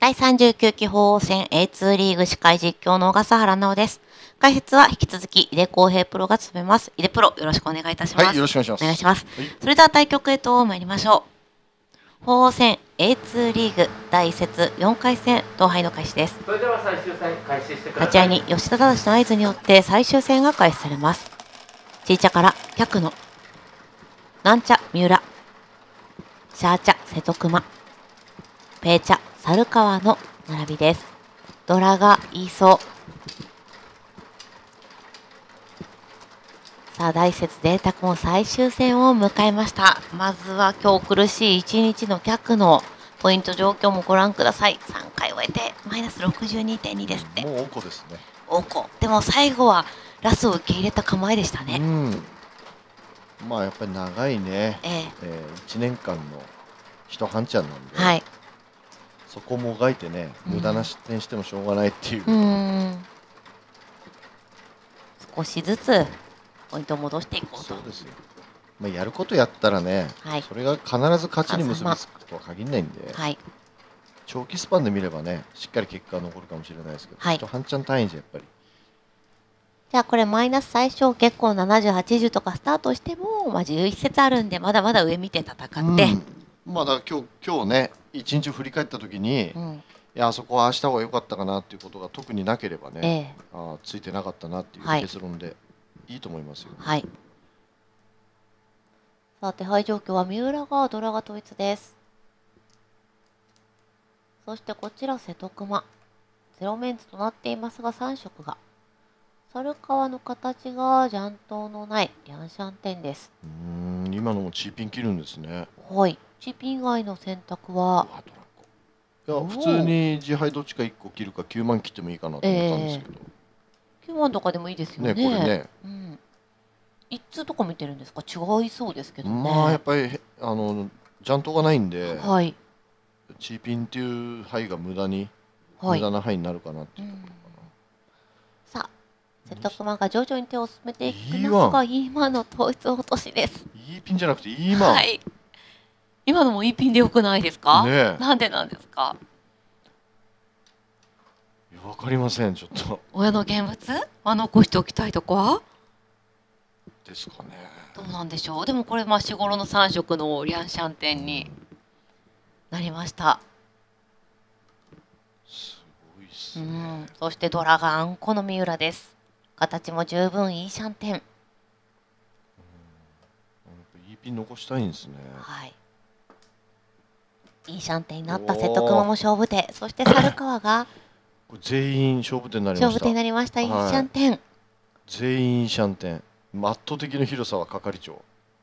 第39期鳳凰戦 A2 リーグ司会実況の小笠原直です。解説は引き続き井出康平プロが務めます。井出プロ、よろしくお願いいたします。はい、よろしくお願いします。それでは対局へと参りましょう。鳳凰戦 A2 リーグ第1節4回戦、統廃の開始です。それでは最終戦開始してください。立ち合いに吉田正の合図によって最終戦が開始されます。ちいちゃから百野、なんちゃ三浦、シャーチャ瀬戸熊、ペーチャ猿川の並びです。ドラが言いそう。さあ、大雪でたくも最終戦を迎えました。まずは今日苦しい一日の客のポイント状況もご覧ください。3回終えてマイナス 62.2 ですって。もうおこですね。おこ。でも最後はラスを受け入れた構えでしたね。うん。まあやっぱり長いね。1年間の一半ちゃんなんで。はい。そこもがいてね、無駄な失点してもしょうがないっていう、少しずつポイントを戻していこうと。そうですよ。まあやることやったらね、はい、それが必ず勝ちに結びつくとは限らないんで、はい、長期スパンで見ればね、しっかり結果が残るかもしれないですけど、はい、半ちゃん単位じゃやっぱり。じゃあこれマイナス最小結構70、80とかスタートしても、まあ11節あるんで、まだまだ上見て戦って。まあだから今日ね、一日振り返ったときに、いやあそこはああした方が良かったかなっていうことが特になければね、ああついてなかったなっていう結論でいいと思いますよ。はい。さあ手配状況は三浦がドラが統一です。そしてこちら瀬戸熊ゼロメンツとなっていますが3色が猿川の形がジャントのないリャンシャンテンです。今のもチーピン切るんですね。はい。チーピン以外の選択は。いや普通に自敗どっちか1個切るか9万切ってもいいかなと思ったんですけど、9万とかでもいいですよね。これね、一通とか見てるんですか。違いそうですけどね。まあやっぱりジャントがないんで、はい、チーピンっていう牌が無駄な牌になるかなっていうところかな。さあ瀬戸熊が徐々に手を進めていきますが、今の統一落としです。いいピンじゃなくていいマン。はい、今のもいいピンでよくないですか。なんでなんですか。わかりません。ちょっと親の現物は残しておきたいとかですかね。どうなんでしょう。でもこれまあ日頃の3色のリャンシャンテンになりました。すごいっすね。そしてドラがあんこの三浦です。形も十分いいシャンテン。いいピン残したいんですね。はい。いいシャンテンになった瀬戸熊も勝負手、そして猿川が全員勝負手になりました。勝負手になりました。いいシャンテン、はい、全員シャンテン。圧倒的な広さは係長。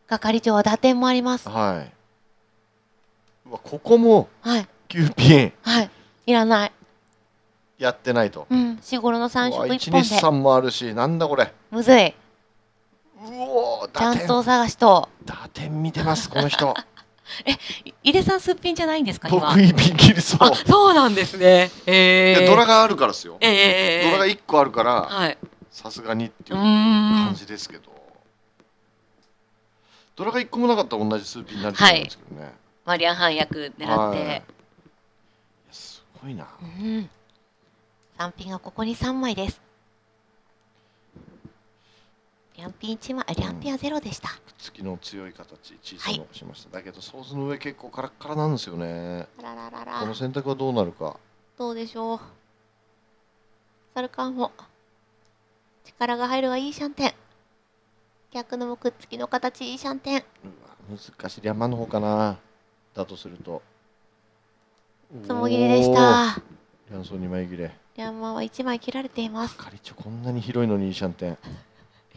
係長は打点もあります。はい。うわここも9ピン。はい、はい、いらない。やってないと。うん。四頃の三色一本で。一日三もあるし、なんだこれ。むずい。うお打点。ちゃんと探しと。打点見てますこの人。井出さんすっぴんじゃないんですか。僕いいピン切りそう。そうなんですね。ドラがあるからですよ。ドラが1個あるからさすがにっていう感じですけど、ドラが1個もなかったら同じすっぴんになると思うんですけどね。マリアン反逆狙ってすごいな。3ピンがここに3枚です。リャンピン1枚、リャンピンはゼロでした。月の強い形、小さく残しました。だけど、ソースの上結構カラッカラなんですよね。この選択はどうなるか。どうでしょう。サルカンも。力が入るはいいシャンテン。逆のもくっつきの形、いいシャンテン。難しい、山の方かな。だとすると。つもぎりでした。リャンソー2枚切れ。リャンマーは1枚切られています。係長、こんなに広いのにいいシャンテン。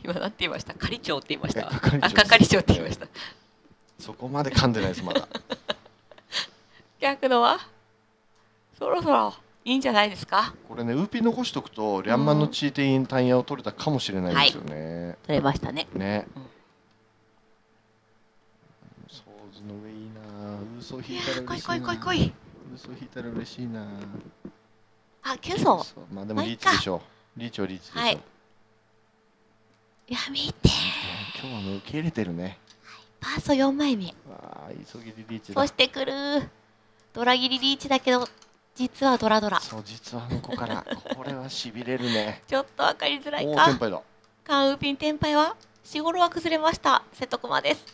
今なんて言いました。係長って言いました。係長って言いました。そこまで噛んでないですまだ。逆のはそろそろいいんじゃないですか。これねウーピン残しとくとリャンマンのチーテインタイヤを取れたかもしれないですよね。はい、取れましたね。ね。ソーズの上いいな。嘘引いたら嬉しいな。来い。嘘引いたら嬉しいな。あ9層。まあでもリーチでしょう。リーチはリーチでしょう。はい。いや見て。今日はもう受け入れてるね。はい、パーソ4枚目。わあ急ぎリリーチだ。そしてくるドラギリリーチだけど実はドラドラ。そう、実は向こうからこれは痺れるね。ちょっと分かりづらいか。おー、テンパイだ。カンウーピンテンパイはしごろは崩れました。セットコマです。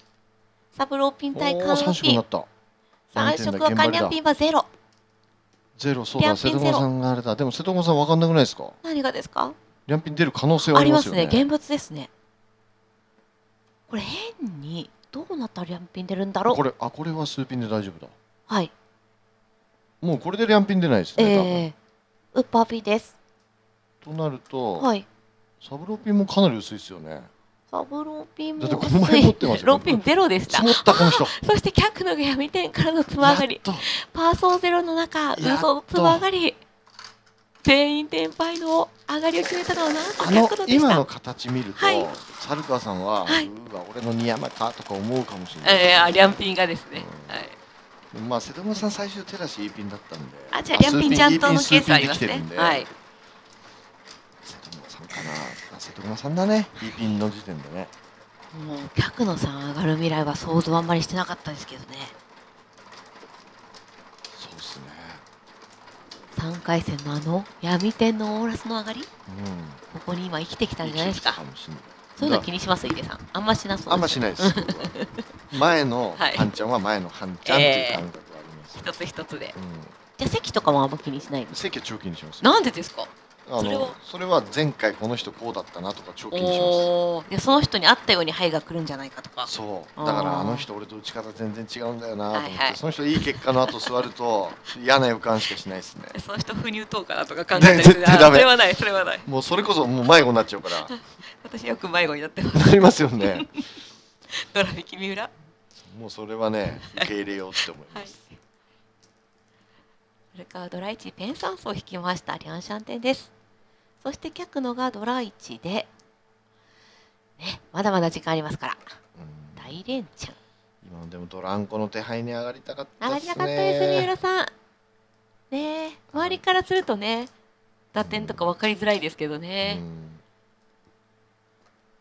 サブローピン対カンウーピン。3色はカンニャンピンはゼロ。ゼロ、そうだ、瀬戸熊さんがあれだ。でも瀬戸熊さん分かんなくないですか。何がですか。リャンピン出る可能性はありますよね。ありますね、現物ですね。これ変にどうなったらリャンピン出るんだろう。これ、あ、これは数ピンで大丈夫だ。はい。もうこれでリャンピン出ないですね。ウッパーピンです。となると、はい、サブローピンもかなり薄いですよね。サブローピンも薄い。だってこの前持ってますよ。ローピンゼロでした。積もったこの人。そして客の闇点からのつま上がり。パーソーゼロの中、予想のつま上がり。全員テンパイの上がりを決めたのはなんということでした。今の形見ると、猿川さんは、うわ、俺の二山かとか思うかもしれない。リャンピンがですね。はい。まあ瀬戸熊さん最終手出し E ピンだったんで、あ、じゃあリャンピンちゃんとのケースありますね。はい。瀬戸熊さんかな。瀬戸熊さんだね。E ピンの時点でね。もう客のさん上がる未来は想像あんまりしてなかったですけどね。そうですね。3回戦のあの闇天のオーラスの上がり、ここに今生きてきたんじゃないですか。そういうの気にします、井出さん。あんましなそうです。あんましないです。前のハンちゃんは前のハンちゃんっていう感覚があります。一つ一つで。じゃあ席とかもあんま気にしない。席は超気にします。なんでですか。それは前回この人こうだったなとか超気にします。でその人に合ったように牌が来るんじゃないかとか。そう。だからあの人俺と打ち方全然違うんだよなと思って。その人いい結果の後座ると嫌な予感しかしないですね。その人不入党かなとか考えたりする。それはない、それはない。もうそれこそもう迷子になっちゃうから。私よく迷子になってます。なりますよね。ドラ引き三浦。もうそれはね、受け入れようって思います。はい、それからドラ1ペンサンスを引きましたリャンシャンテンです。そしてキャクノがドラ1で、ね、まだまだ時間ありますから。大連チャン。今でもドランコの手牌に上がりたかったですね。上がりたかったです、三浦さん。ねえ、周りからするとね、打点とか分かりづらいですけどね。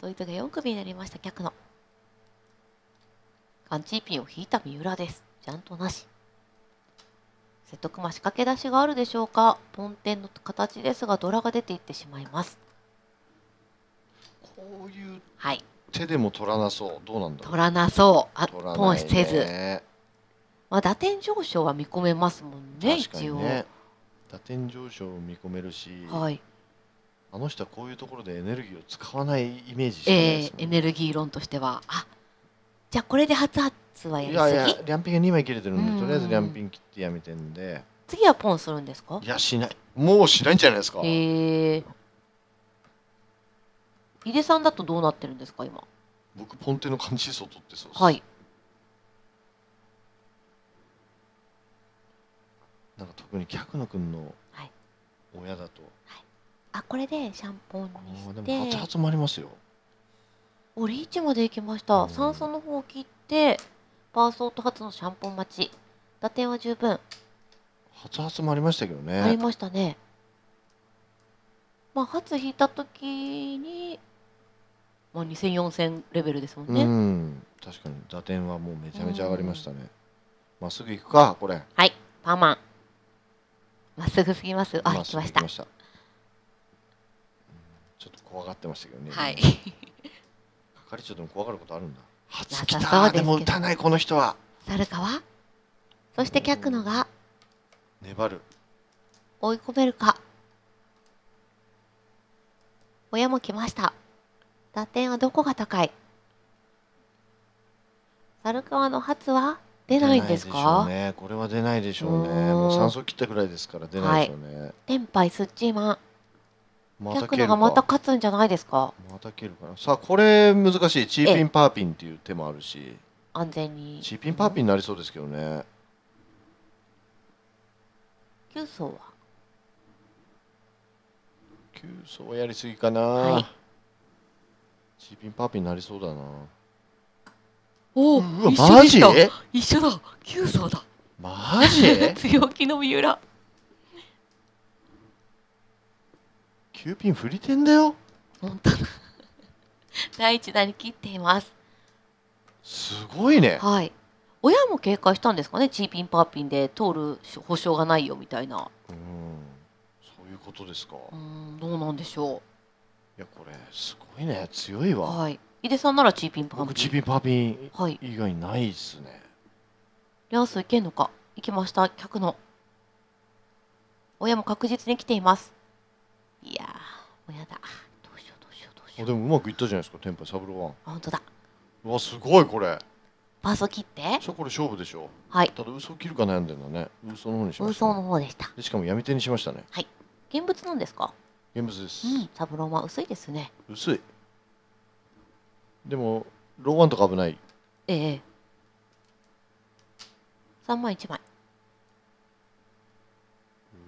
ドイツが4組になりましたキャクノ。カンチーピンを引いた三浦です。ジャンとなし。瀬戸熊仕掛け出しがあるでしょうか。ポンテンの形ですがドラが出ていってしまいます。こういう手でも取らなそう、はい、どうなんだろう。取らなそう、あ、ポンせず。まあ打点上昇は見込めますもんね、一応。打点上昇を見込めるし。はい。あの人はこういうところでエネルギーを使わないイメージしかないですもんね。エネルギー論としては、あ、じゃあこれで初発はやりすぎ。いやいや、リャンピンが2枚切れてるんで、とりあえずリャンピン切ってやめてんで。次はポンするんですか。いや、しない、もうしないんじゃないですか。井出さんだとどうなってるんですか今。僕ポンテの感じそう取ってそうです。はい。なんか特に客野君の親だと、はい、あ、これでシャンポンにして、でも初発もありますよ。お、リーチまで行きました。3層の方を切って、パーソート初のシャンポン待ち。打点は十分。初発もありましたけどね。ありましたね。まあ、初引いた時に、まあ、2000、4000レベルですもんね。うん。確かに、打点はもうめちゃめちゃ上がりましたね。まっすぐ行くか、これ。はい、パーマン。まっすぐすぎます。あ、行きました。ちょっと怖がってましたけどね。はい。係長でも怖がることあるんだ。初来た、でも打たないこの人は。猿川。そして客野が粘る。追い込めるか。親も来ました。打点はどこが高い。猿川の初は出ないんですか。ね、これは出ないでしょうね。もう三層切ったぐらいですから出ないでしょうね。はい、テンパイスッチーマン。客野がまた勝つんじゃないですか。また蹴るかな。さあこれ難しい。チーピンパーピンっていう手もあるし、安全にチーピンパーピンになりそうですけどね。9層は9層はやりすぎかな、はい、チーピンパーピンになりそうだな。おお、マジ一緒だ。9層だ。マジ強気の三浦。9ピン振り点だよ。本当だ。第1弾に切っています。すごいね。はい。親も警戒したんですかね、チーピンパーピンで通る保証がないよみたいな。うん、そういうことですか。どうなんでしょう。いや、これすごいね、強いわ。はい。井出さんならチーピンパーピン。僕チーピンパーピン以外ないですね。リャンスいけんのか。行きました、客の。親も確実に来ています。いやー、親だ。どうしようどうしようどうしよう。でもうまくいったじゃないですか、テンパイサブロワン。本当だ。うわ、すごいこれ。パーソ切って。そう、これ勝負でしょ。はい。ただ嘘を切るか悩んでるのね。嘘の方にしました。嘘の方でした。でしかも闇手にしましたね。はい。現物なんですか。現物です。うん、サブロワン薄いですね。薄い。でもロワンとか危ない。ええ。3枚1枚。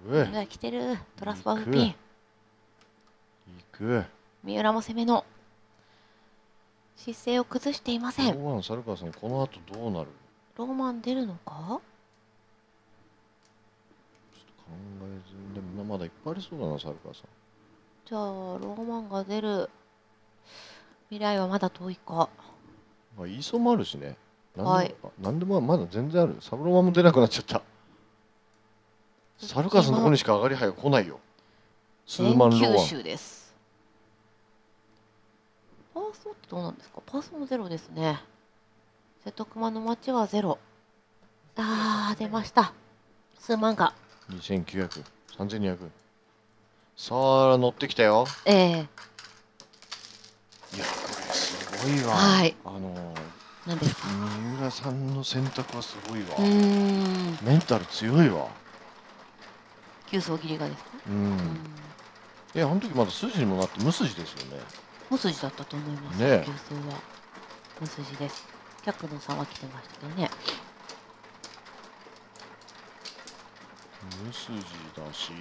うわ、来てる。トランスファーフピン。いく。三浦も攻めの姿勢を崩していません。ローマン、猿川さん、この後どうなる。ローマン出るのか。ちょっと考えずに、でもまだいっぱいありそうだな、猿川さん。じゃあローマンが出る未来はまだ遠いか。まあ言いそうもあるしね。はい。なんでもまだ全然ある。サブローマンも出なくなっちゃった。猿川さんのところにしか上がり牌が来ないよ。数万ローマン。九州です。パーソってどうなんですか。パーソもゼロですね。瀬戸熊の町はゼロ。ああ、出ました。数万が。2900、3200。さあ、乗ってきたよ。いや、これすごいわ。はい。なんですか。三浦さんの選択はすごいわ。メンタル強いわ。急走切りがですか。いや、あの時まだ筋にもなって無筋ですよね。無筋だったと思います。ね。急走は無筋です。客野さんは来てましたけどね。無筋だし。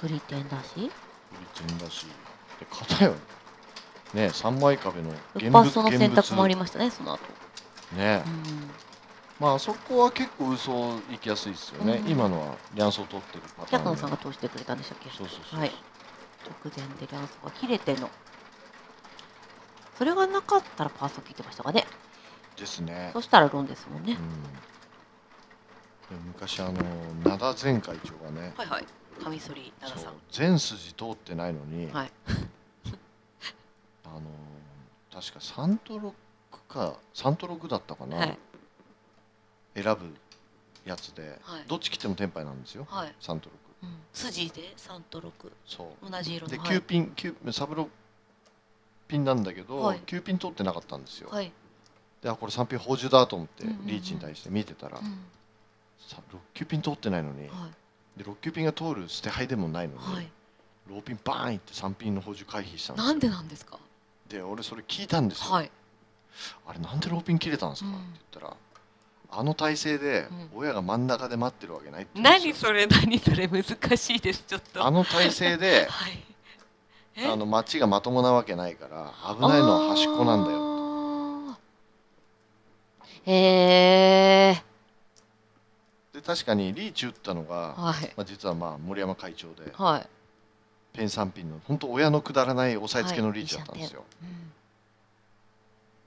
振り点だし。振り点だし。で、片よ。ね、3枚壁の現物。その選択もありましたね、その後。ね。まあそこは結構嘘行きやすいですよね。今のはリャンソを取ってるパターン。客野さんが通してくれたんでしたっけ。そうそうそう。はい。直前でリャンソが切れての。それがなかったらパーソ切ってましたかね。ですね。そしたらロンですもんね。昔灘前会長がね。はいはい。カミソリ灘さん。全筋通ってないのに。はい。確か3と6だったかな、はい、選ぶやつで、はい、どっち切ってもテンパイなんですよ、はい、3と6、うん、筋で3と6そう同じ色ので9ピン9サブロピンなんだけど、はい、9ピン通ってなかったんですよ、はい、でこれ3ピン宝珠だと思ってリーチに対して見てたら、6、9ピン通ってないのに、はい、で6、9ピンが通る捨て牌でもないのに、はい、ローピンバーンいって3ピンの宝珠回避したんですよ。なんでなんですか。で俺それ聞いたんですよ、はい、あれなんでローピン切れたんですかって言ったら、あの体勢で親が真ん中で待ってるわけないって言うんですよ。何それ難しいです。ちょっとあの体勢で、はい、町がまともなわけないから危ないのは端っこなんだよと。で確かにリーチ打ったのが、はい、実は森山会長で。はい、ペン3ピンの本当親のくだらない押さえつけのリーチだったんですよ。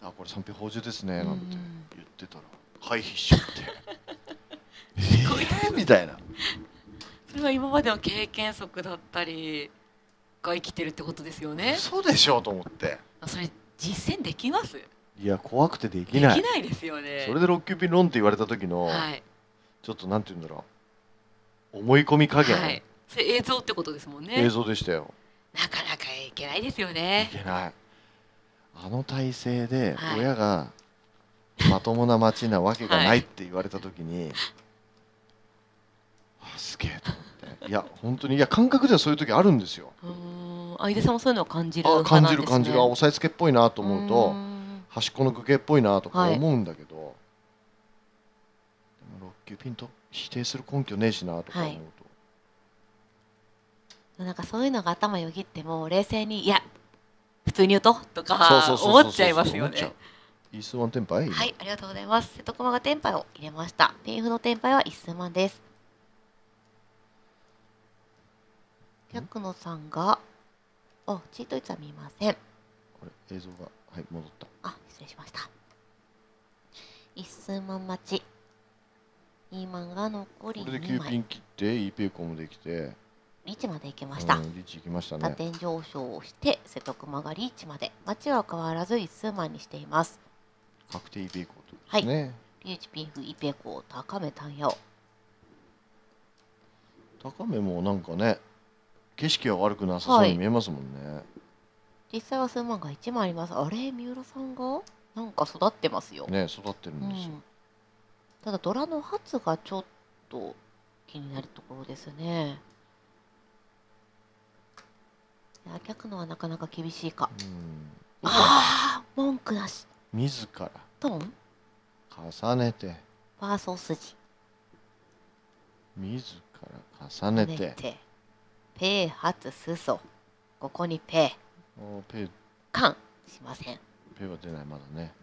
あ、これ3ピン宝珠ですねなんて言ってたら回避しちゃって「みたいな。それは今までの経験則だったりが生きてるってことですよね。そうでしょうと思って。それ実践できます？いや怖くてできない。できないですよね。それで6級ピンロンって言われた時の、はい、ちょっとなんて言うんだろう、思い込み加減。はい、映像ってことですもんね。映像でしたよ。なかなかいけないですよね。いけない。あの体勢で親がまともな町なわけがないって言われた時に、はい、すげえと思って。いや本当に、いや感覚ではそういう時あるんですよ。井出さんもそういうのを感じる派なんですね。感じる。あ、押さえつけっぽいなと思うと端っこの愚形っぽいなとか思うんだけど、はい、でも6級ピンと否定する根拠ねえしなとか思うと、はい、なんかそういうのが頭よぎっても冷静に「いや普通に言うと」とか思っちゃいますよね。イースマンテンパイ、はい、ありがとうございます。瀬戸熊がテンパイを入れました。ピンフのテンパイはイースマンです。百野さんがチートイツは見ません。これ映像がはい戻った。あ、失礼しました。一数万待ち。イーマンが残り2枚。これで9ピン切ってイーペーコンもできてリーチまで行きました。リーチ行きましたね。打点上昇をして瀬戸熊がリーチまで。待ちは変わらず一数万にしています。確定イーペーコンとですね。はい、リーチピンフイーペーコンを高め単用。高めもなんかね景色は悪くなさそうに見えますもんね。はい、実際は数万が1枚あります。あれ三浦さんがなんか育ってますよ。ね育ってるんですよ。うん、ただドラの発がちょっと気になるところですね。開くのはなかなか厳しいか。うん、ああ文句なし。自らトン重ねてバーソー筋。自ら重ねてペー発スソ。ここにペー。ペー完しません。ペーは出ないまだね。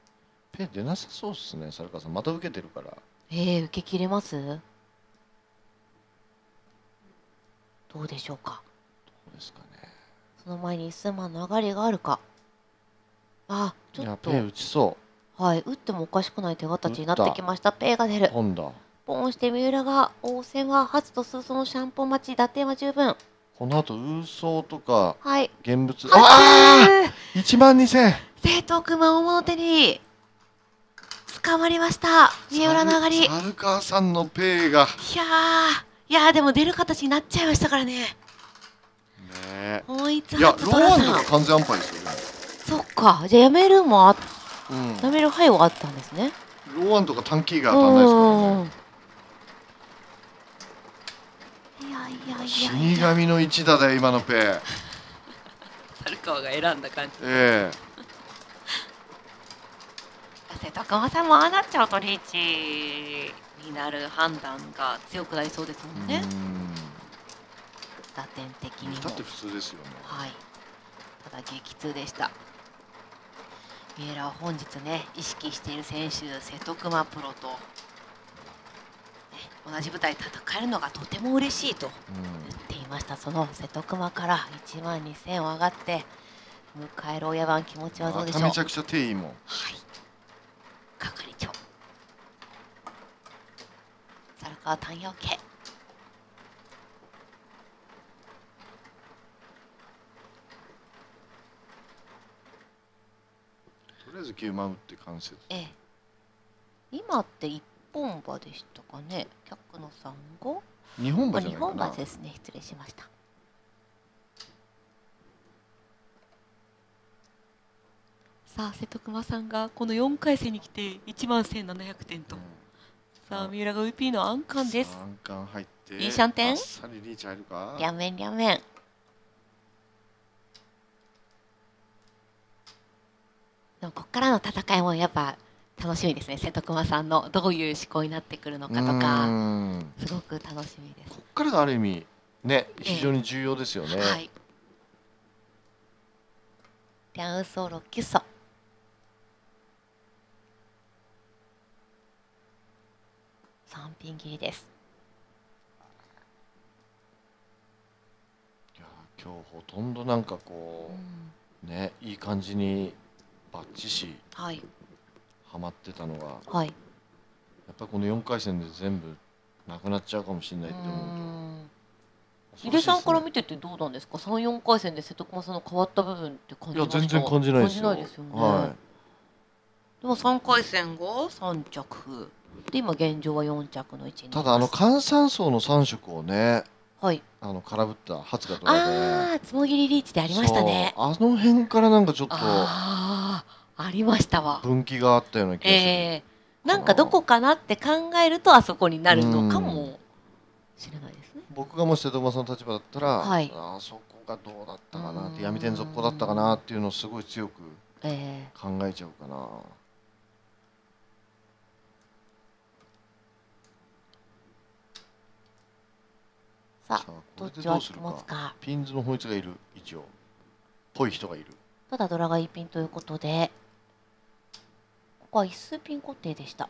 ペー出なさそうですね。猿川さんまた受けてるから。受け切れます？どうでしょうか。どうですかね。その前に数万の上がりがあるか。あ、ちょっと。ペー打ちそう。はい、打ってもおかしくない手形になってきました。ペーが出る。ポンだ。ポンして三浦が応戦は初と数そのシャンポン待ち打点は十分。この後運送とか現物、ああ12000瀬戸熊大物手に捕まりました。三浦の上がり猿川さんのペイがいやでも出る形になっちゃいましたからね。もう一発ローアンドが完全安牌ですよね。そっか、じゃあやめるもあ、うん、やめる牌はあったんですね。ローアンドが短期が当たんないですからね。死神の一打で今のペー猿川が選んだ感じ。瀬戸熊さんもああなっちゃうとリーチになる判断が強くなりそうですもんね。打点的にもだって普通ですよね。はい、ただ激痛でした。三浦は本日ね意識している選手瀬戸熊プロと同じ舞台で戦えるのがとても嬉しいと言っていました。その瀬戸熊から1万2000上がって迎える親番気持ちはどうでしょう。めちゃくちゃ定位も、はい、係長猿川単陽系とりあえず9万打って完成。今って日本馬でしたかね。客野さんが日本馬じゃないかな。日本馬ですね、失礼しました。さあ瀬戸熊さんがこの4回戦に来て1万1700点と、さあ三浦が VP の暗冠です。暗冠入ってリーシャンテン両面両面でもここからの戦いもやっぱ楽しみですね。瀬戸熊さんのどういう思考になってくるのかとかすごく楽しみです。ここからがある意味ね非常に重要ですよね。はい。リャンウソロキュソ3ピン切りです。いや今日ほとんどなんかこう、ねいい感じにバッチし、はい、ハマってたのが、はい、やっぱりこの4回戦で全部なくなっちゃうかもしれないって思うと、井出さんから見ててどうなんですか。3、4回戦で瀬戸熊さんの変わった部分って感じました？いや全然感じないですよ。感じないですよね。はい、でも3回戦が3着で今現状は4着の位置に。ただ換算層の3色をね、はい、空振った初が取られて、つもぎりリーチでありましたね。あの辺からなんかちょっとありましたわ。分岐があったような気がする。なんかどこかなって考えるとあそこになるのかもしれないですね。僕がもし瀬戸熊さんの立場だったら、はい、あそこがどうだったかなって闇天続行だったかなっていうのをすごい強く考えちゃうかな。さあどっちはつもつか。ピンズの本質がいる一応っぽい人がいる。ただドラが1ピンということで。ここは一数ピン固定でした。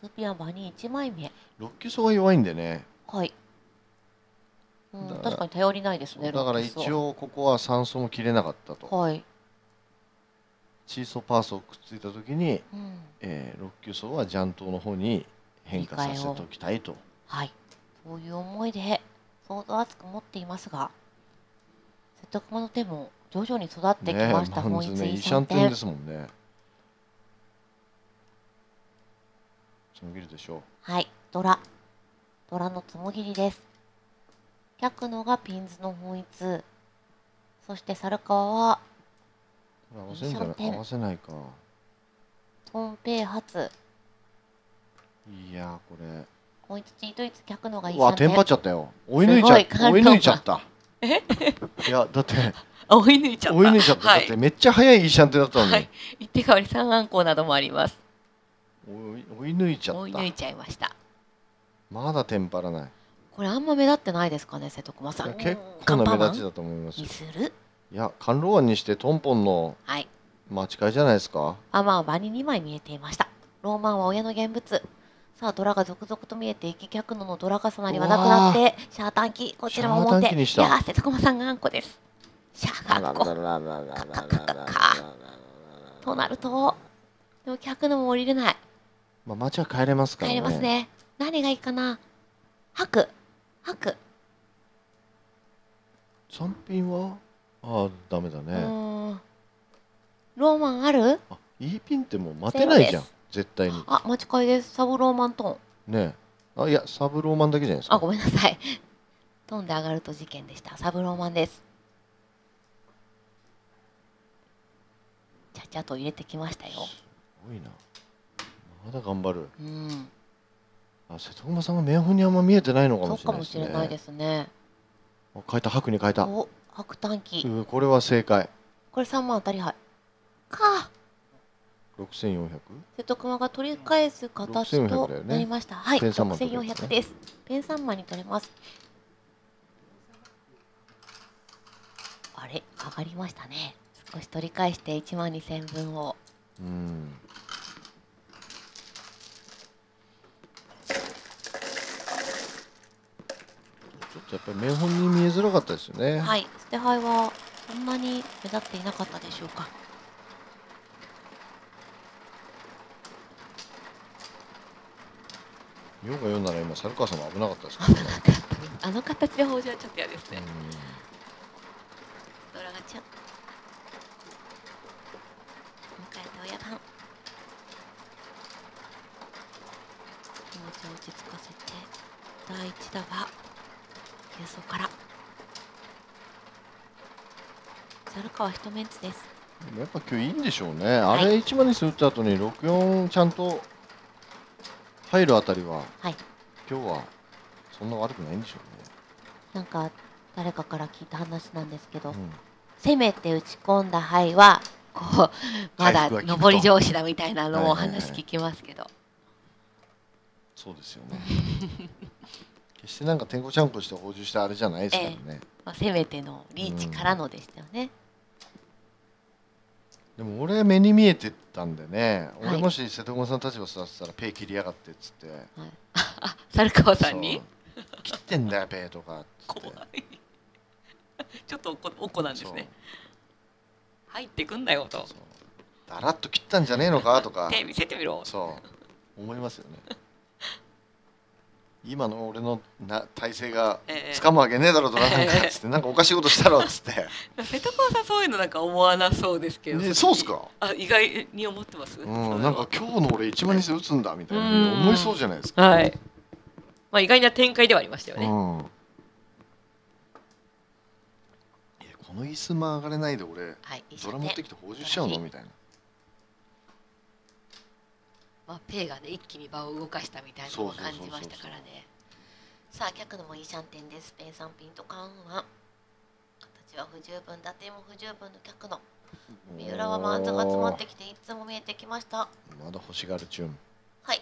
数ピンは場に1枚目。六級層が弱いんでね。はい。確かに頼りないですね。だから一応ここは3層も切れなかったと。はい。チーソパーソをくっついた時に、6級層はジャントの方に変化させておきたいと、はい、そういう思いで相当厚く持っていますが、洗濯物でも徐々に育ってきました。本一イシャンテンですもんね。つもぎりでしょう。はい、ドラのつもぎりです。逆のがピンズの本一、そして猿川はイシャンテン。合わせないか。トンペイ発。いやこれ。本一チートイツ逆のがイシャンテン。うわテンパっちゃったよ。追い抜いちゃった。え？いやだって。追い抜いちゃった。だってめっちゃ速いイシャンテンだったのに。一手代わり三暗号などもあります。追い抜いちゃった。追い抜いちゃいました。まだテンパらない。これあんま目立ってないですかね、瀬戸熊さん。結構な目立ちだと思います。ミスる？いや、カンローアンにしてトンポンの待ち替えじゃないですか。アマンは場に2枚見えていました。ローマンは親の現物。さあドラが続々と見えていき、逆のドラ重なりはなくなってシャータンキー、こちらも表。いや瀬戸熊さんがあんこです。シャーがあんこ。となると、でも逆のも降りれない。まあ町は帰れますからね。帰れますね。何がいいかな。白。三品はダメだね。ローマンある？いいピンってもう待てないじゃん。絶対に。あ、待ち替えです。サブローマントン。ねえ。あ、いやサブローマンだけじゃないですか。あ、ごめんなさい。飛んで上がると事件でした。サブローマンです。ちゃちゃと入れてきましたよ。すごいな。まだ頑張る。うん。あ、瀬戸熊さんが名本にあんま見えてないのかもしれないですね。そうかもしれないですね。変えた、白に変えた。お、白短期。これは正解。これ3万当たり牌。か。6400。瀬戸熊が取り返す形となりました。はい、6400です。ペン3枚に取れます。あれ、上がりましたね。少し取り返して12000分を。やっぱり名本に見えづらかったですよね。はい、捨て牌はそんなに目立っていなかったでしょうか。ようがようなら今猿川さんも危なかったですね。あの形で報じはちょっと嫌ですね。ドラがちゃん。迎えた親番。気持ちを落ち着かせて第一打は。急走から猿川一メンツです。やっぱ今日いいんでしょうね、はい、あれ1番にするった後に64ちゃんと入るあたりは、はい、今日はそんな悪くないんでしょうね。なんか誰かから聞いた話なんですけど、せめて打ち込んだ牌はこうまだ上り調子だみたいなのを話聞きますけど、そうですよね。決してなんかてんこちゃんこして補充したあれじゃないですからね。まあ、せめてのリーチからのでしたよね。でも俺目に見えてたんでね、俺もし瀬戸熊さんたちを育てたらペイ切りやがってっつって、猿川さんに「切ってんだよペイ」とかっつって怖いちょっとおこなんですね。入ってくんなよと、だらっと切ったんじゃねえのかとか手見せてみろ、そう思いますよね。今の俺の体勢がつかむわけねえだろうとかっつって、なんかおかしいことしたろっつって瀬戸熊さんそういうのなんか思わなそうですけど。そうっすか。あ、意外に思ってます。なんか今日の俺1万2000打つんだみたいな思いそうじゃないですか。はい、まあ意外な展開ではありましたよね。この椅子も上がれないで俺ドラ持ってきて補充しちゃうのみたいな。まあ、ペイがね一気に場を動かしたみたいなのを感じましたからね。さあ逆のもイーシャンテンです。ペイ3ピンとカンウンは形は不十分、打点も不十分の逆の三浦はマンズが詰まってきていつも見えてきました。まだ欲しがるチューン。はい、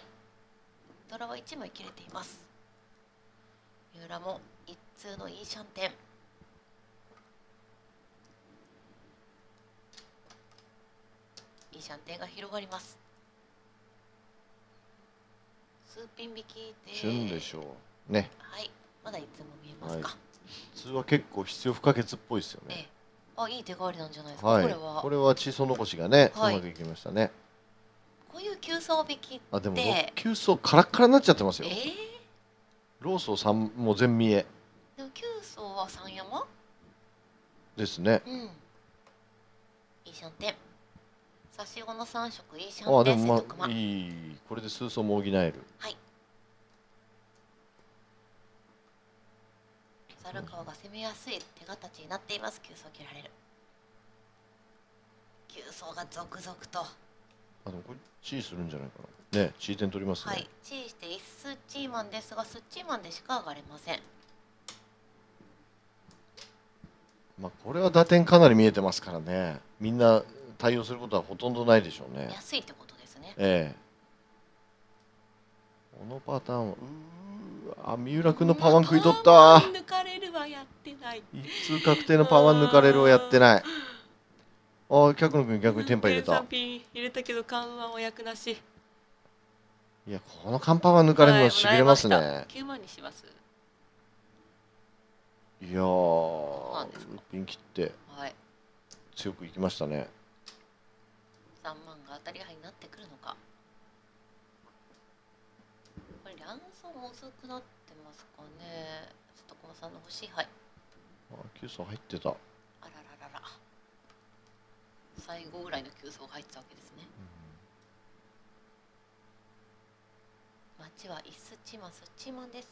ドラは1枚切れています。三浦も一通のイーシャンテン。イーシャンテンが広がります。数ピン引きでチューンでしょうね。はい、まだいつも見えますか。普通は結構必要不可欠っぽいですよね。あ、いい手代わりなんじゃないですか、はい、これは。これは地層残しがね、はい、うまくいきましたね。こういう急走引きって。あ、でも急走カラッカラになっちゃってますよ。ローソーさんもう全見え。でも急走は三山ですね。うん。いいシャンテン。差し子の三色いいシャンテン。あ、でもまあいい。これで数層も補える。はい。猿川が攻めやすい手形になっています。急走切られる。急走が続々と。あのこれチーするんじゃないかな。ね、チー点取りますね。はい、チーして一スチーマンですが、スチーマンでしか上がれません。まあこれは打点かなり見えてますからね。みんな対応することはほとんどないでしょうね。安いってことですね。ええ。このパターンは。あ、三浦君のパワン食い取った。抜かれるはやってない。一通確定のパワン抜かれるはやってない。あ、客野君逆にテンパ入れた。3ピン入れたけど、カンはお役なし。いや、このカンパワン抜かれるのしびれますね。9万にします。いやー、ピン切って。はい。強くいきましたね。3万が当たり牌になってくるのか。乱走も遅くなってますかね。ちょっとこのさんの欲しい牌。あ、急走入ってた。あらららら。最後ぐらいの急走が入ってたわけですね。うん、町は一スチーマン、スチーマンです。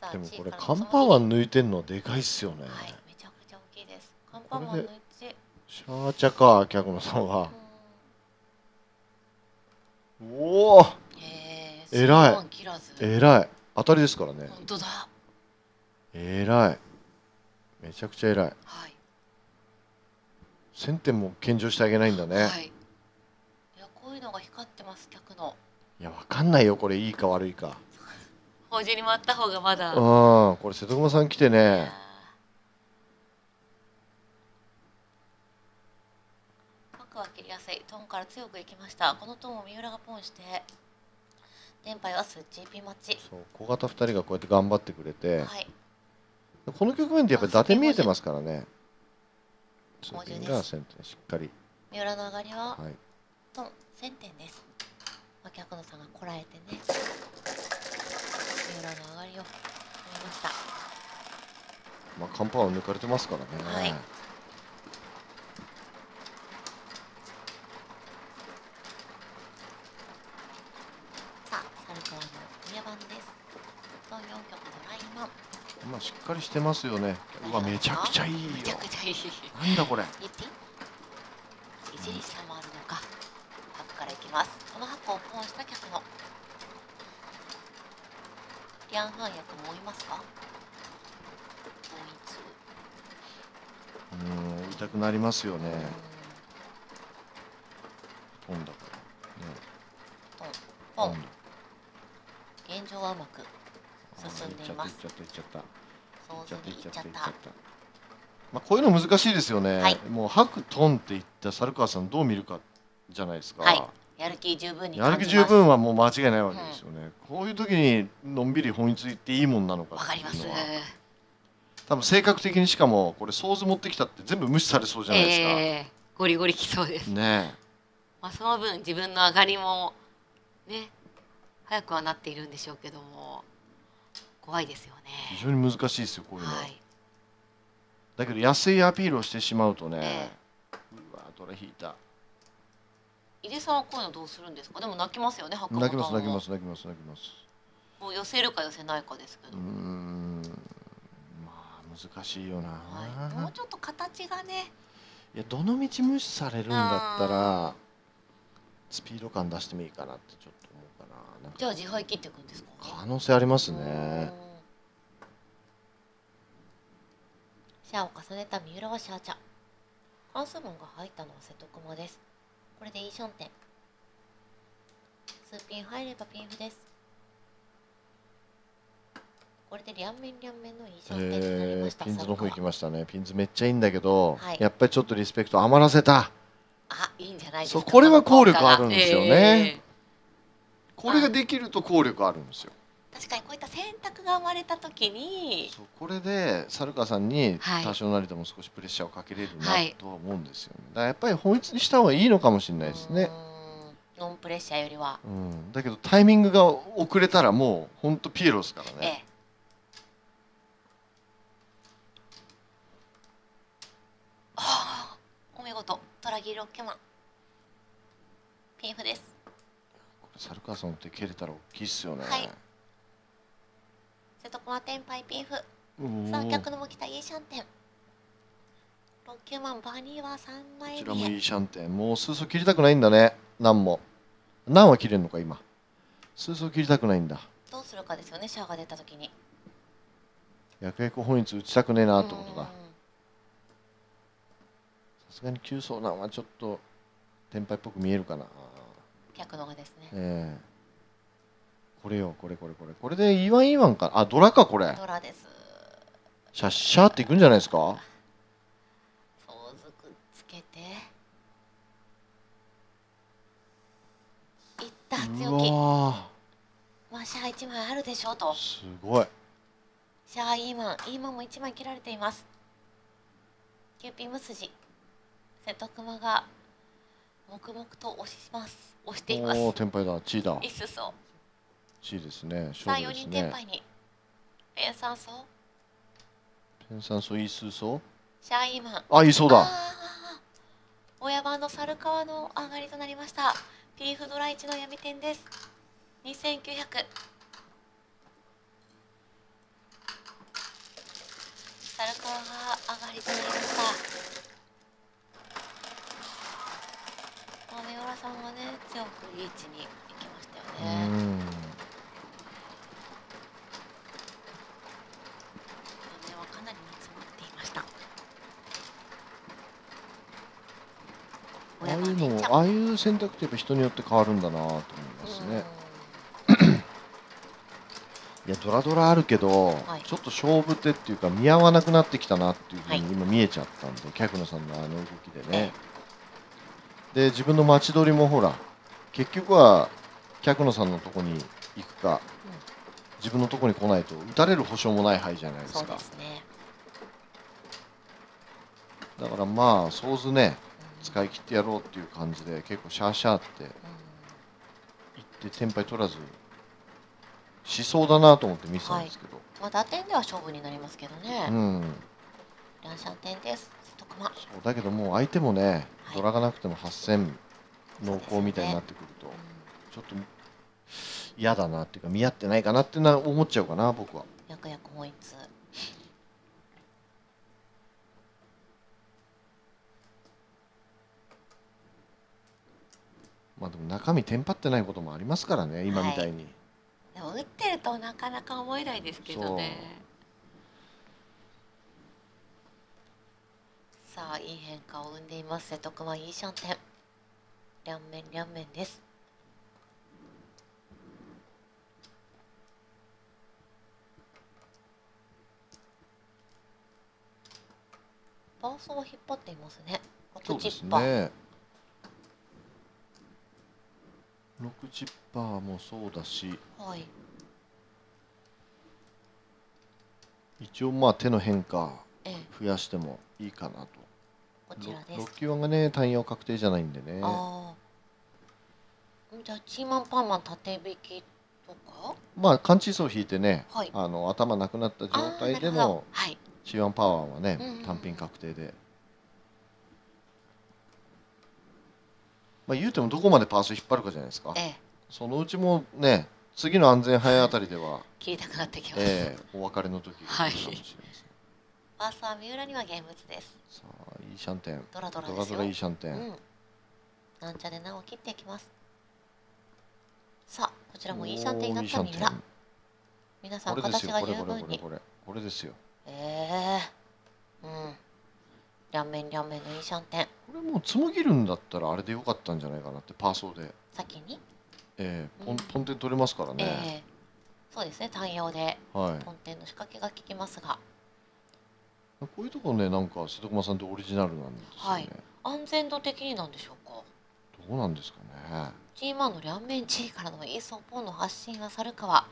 さあ、でもこれカンパーマン抜いてんのはでかいっすよね。はい、めちゃくちゃ大きいです。カンパーマン抜いて。シャーチャか、客野さんは。うん、おお、えらいえらい、当たりですからね。本当だ、えらい、めちゃくちゃえらい。はい、1000点も献上してあげないんだね。はい、いや、こういうのが光ってます、客の。いや、わかんないよ、これいいか悪いか。法事に回った方がまだ。うん、これ瀬戸熊さん来てね、は切りやすい。トンから強くいきました。このトンを三浦がポンして、連敗はスッチーピン待ち。そう、小型2人がこうやって頑張ってくれて、はい、この局面でやっぱり伊達見えてますからね。スッチーピンが先手、しっかり。三浦の上がりは、はい、トン1000点です。客野さんがこらえてね、三浦の上がりを取りました。まあカンパは抜かれてますからね。はい、しっかりしてますよね。うわ、めちゃくちゃいいよ。めちゃくちゃいい。なんだこれ。言っていい？いじり下回るのか。箱からいきます。この箱をポンした客の。リアンハン役もいますか？うん、痛くなりますよね。ポンだから。ポン。ポン。現状はうまく進んでいます。まあこういうの難しいですよね。はい、もう白トンっていった猿川さんどう見るかじゃないですか。はい、やる気十分に感じます。やる気十分はもう間違いないわけですよね。うん、こういう時にのんびり本一行っていいもんなのか。わかります。多分性格的にしかもこれソーズ持ってきたって全部無視されそうじゃないですか。ゴリゴリきそうです。ね。まあその分自分の上がりもね、早くはなっているんでしょうけども。怖いですよね。非常に難しいですよ、こういうの。はい、だけど安いアピールをしてしまうとね。うわ、ドラ引いた。井出さんはこういうのどうするんですか。でも泣きますよね、泣きます、泣きます、泣きます、泣きます。もう寄せるか寄せないかですけど。まあ、難しいよな。はい、もうちょっと形がね。いや、どの道無視されるんだったら。スピード感出してもいいかなって、ちょっと。じゃあ自敗切っていくんですか。可能性ありますね。シャアを重ねた三浦はシャーチャ。関数門が入ったのは瀬戸熊です。これでいいシャンテン。数ピン入ればピンフです。これで両面のいいシャンテンになりました。ピンズの方行きましたね。ピンズめっちゃいいんだけど、はい、やっぱりちょっとリスペクト余らせた。あ、いいんじゃないですか。そう、これは効力あるんですよね。これができると効力あるんですよ。確かにこういった選択が生まれた時にこれで猿川さんに多少なりとも少しプレッシャーをかけれるなとは思うんですよね。だからやっぱり本一にした方がいいのかもしれないですね。ノンプレッシャーよりは、うん、だけどタイミングが遅れたらもう本当ピエロですからね。あ、お見事、トラギロッケマン PF です。これ猿川さんって蹴れたら大きいっすよね。はい、瀬戸コアテンパイ PF 三脚のもきたイーシャンテンロッケマンバニーは3枚目。こちらもイーシャンテン、もうスーソー切りたくないんだね。何も何は切れるのか、今スーソー切りたくないんだ。どうするかですよね、シャアが出た時に。やくやく本一打ちたくねえなってことだ。さすがに急走難はちょっとテンパイっぽく見えるかな。逆のがですね、これよ、これで E1E1 か、あ、ドラか、これドラです。シャッシャーっていくんじゃないですか。相続つけていった、強気。まあシャア1枚あるでしょうと。すごい、シャアEマンも1枚切られています。キューピー無筋瀬戸熊が黙々と押しています。おお、テンパイだ、チーだ。いっそ。チーですね。さあ、4人テンパイに。ペン酸素。ペン酸素、イースーソー。シャイーマン。あ、いそうだ。親番の猿川の上がりとなりました。ピーフドラ1の闇点です。2900。猿川が上がりとなりました。三浦さんはね、強くリーチに行きましたよね。雨はかなり見積もっていました。ああいう選択ってやっぱ人によって変わるんだなと思いますね。いや、ドラドラあるけど、はい、ちょっと勝負手っていうか見合わなくなってきたなっていうふうに今見えちゃったんで、客野さんのあの動きでね。で、自分の待ち取りもほら、結局は客野さんのとこに行くか、うん、自分のとこに来ないと打たれる保証もない牌じゃないですか。そうですね。だからまあ想像ね、うん、使い切ってやろうっていう感じで結構シャーシャーって言ってテンパイ取らずしそうだなと思って見せたんですけど、はい、まあ打点では勝負になりますけどね。うん。ランシャン点です。そうだけど、もう相手もね、ドラがなくても8000濃厚みたいになってくると、ちょっと嫌だなっていうか、見合ってないかなって思っちゃうかな、僕は。やくやく本一。まあでも中身テンパってないこともありますからね、今みたいに。でも打ってるとなかなか思えないですけどね。さあ、いい変化を生んでいます瀬戸熊、いいシャンテン両面です。バースを引っ張っていますね。6チッパー、6チッパーもそうだし、はい、一応まあ手の変化増やしてもいいかなと。6Q1 がね、単用確定じゃないんでね。ああ、じゃあチーマンパンマン縦引きとか、まあ完治層引いてね、はい、頭なくなった状態でも、はい、チーマンパワーはね、単品確定で、まあ言うてもどこまでパース引っ張るかじゃないですか、そのうちもね、次の安全杯あたりでは切りたくなってきます、お別れの時が来るかもしれません。はいバースは三浦には現物です。さあ、いいシャンテン。ドラドラいいシャンテン。うん。なんちゃで難を切っていきます。さあ、こちらもいいシャンテンになった三浦。皆さん、形が十分に。これですよ。うん。両面のいいシャンテン。これもうつもぎるんだったら、あれでよかったんじゃないかなって、パーソーで。先に。ポンテン取れますからね。そうですね、単用で。はい。ポンテンの仕掛けが効きますが。こういうところね、なんか瀬戸熊さんってオリジナルなんですよね。はい、安全度的になんでしょうか。どうなんですかね。G1 の両面 G からのイーソーポンの発進は猿川、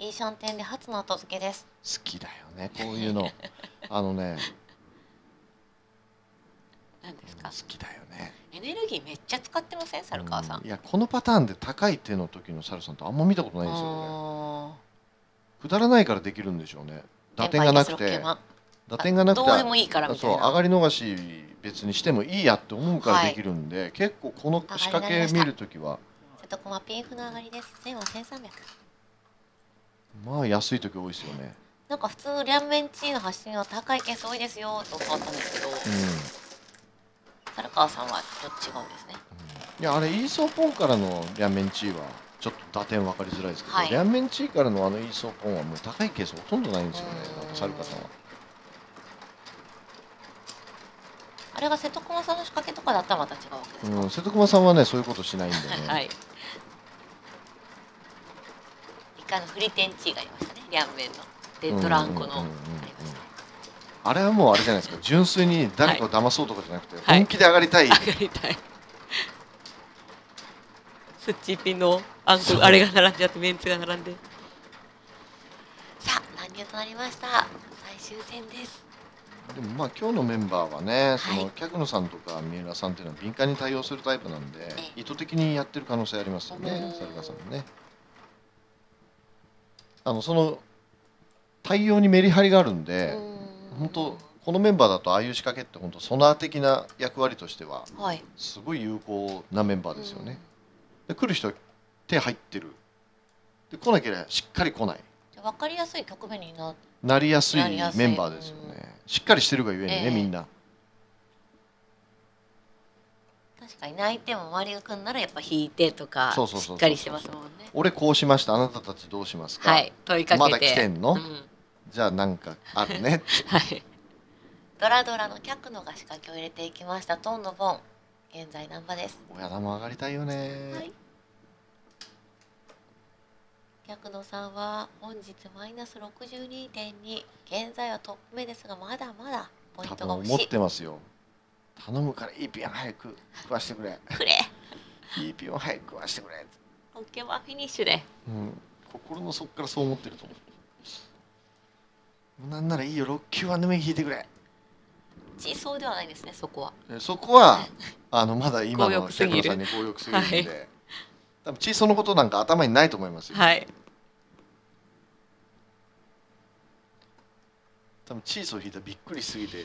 イーシャンテンで初の後付けです。好きだよねこういうのあのねなんですか、好きだよね。エネルギーめっちゃ使ってません猿川さん、いやこのパターンで高い手の時の猿さんとあんま見たことないんですよね。くだらないからできるんでしょうね。打点がなくて、打点がなくてどうでもいいからみたいな、そう上がり逃し別にしてもいいやって思うからできるんで、はい、結構この仕掛け見るときは瀬戸駒 PF の上がりです。全は1300。まあ安い時多いですよね。なんか普通両面地位の発信は高いケース多いですよと変わったんですけど、猿川さんはちょっと違うんですね。いやあれイーソーポンからの両面地位はちょっと打点分かりづらいですけど、はい、両面地位からのあのイーソーポンはもう高いケースほとんどないんですよね。猿川さんは。あれが瀬戸熊さんの仕掛けとかだったらまた違うわけですか。瀬戸熊さんはねそういうことしないんでね。はい。一回のフリテンチがありましたね。両面のデッドランコのありました。あれはもうあれじゃないですか。純粋に誰かを騙そうとかじゃなくて、はい、本気で上がりたい。はい、上がりたい。スッチーピンのアンコあれが並んじゃってメンツが並んで。さあ乱入となりました。最終戦です。でもまあ今日のメンバーはね、はい、その客野さんとか三浦さんっていうのは敏感に対応するタイプなんで、意図的にやってる可能性ありますよね、猿川さんもね。その対応にメリハリがあるんで、本当このメンバーだとああいう仕掛けって本当ソナー的な役割としてはすごい有効なメンバーですよね。で来る人は手入ってる。で来なければしっかり来ない。分かりやすい局面になりやすいメンバーですよね。しっかりしてるがゆえにね、みんな。確かに泣いても周りが来るならやっぱ引いてとかしっかりしてますもんね。俺こうしました、あなたたちどうしますか、はい、問いかけてまだ来てんの、じゃあなんかあるねはい。ドラドラの客野が仕掛けを入れていきました。トンのボン現在難波です。親玉上がりたいよね、はい、客野さんは本日マイナス 62.2、 現在はトップ目ですがまだまだポイントが欲しい。多分持ってますよ。頼むからいいピン早く食わしてくれくれいいピンを早く食わしてくれ。オッケーはフィニッシュで、心の底からそう思ってると思う。なんならいいよ6球は目引いてくれ。地層ではないですね、そこは。そこはまだ今の客野さんに強欲すぎるんで、はい、多分地層のことなんか頭にないと思いますよ。はい、多分チーズを引いたらびっくりしすぎて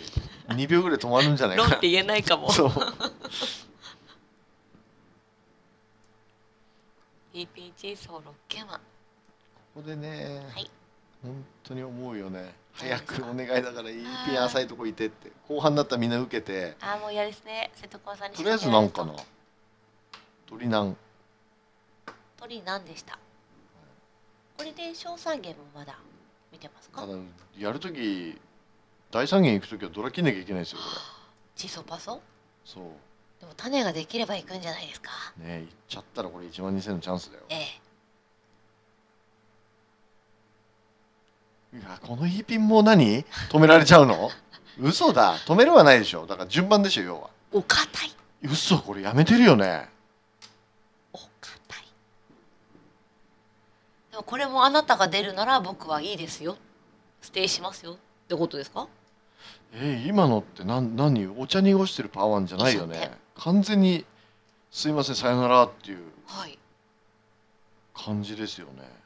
2秒ぐらい止まるんじゃないかなロンって言えないかもそうEP チーズを6件はここでね、はい、本当に思うよね。早くお願いだから EP 浅いとこいてって。後半だったらみんな受けて、ああもう嫌ですね。瀬戸熊さんにとりあえずなんかな鳥なんでした。これで小3限もまだ見てますか？やるとき第3弦行くときはドラ切んなきゃいけないですよこれ。チソパソ？そう。でも種ができれば行くんじゃないですか。ねえ行っちゃったらこれ12000のチャンスだよ。ええ。いやこの E ピンも何止められちゃうの？嘘だ。止めるはないでしょ。だから順番でしょ要は。お堅い。嘘これやめてるよね。お堅い。でもこれもあなたが出るなら僕はいいですよ、ステイしますよってことですか？今のって何お茶濁してるパワーじゃないよね。完全にすいませんさよならっていう感じですよね。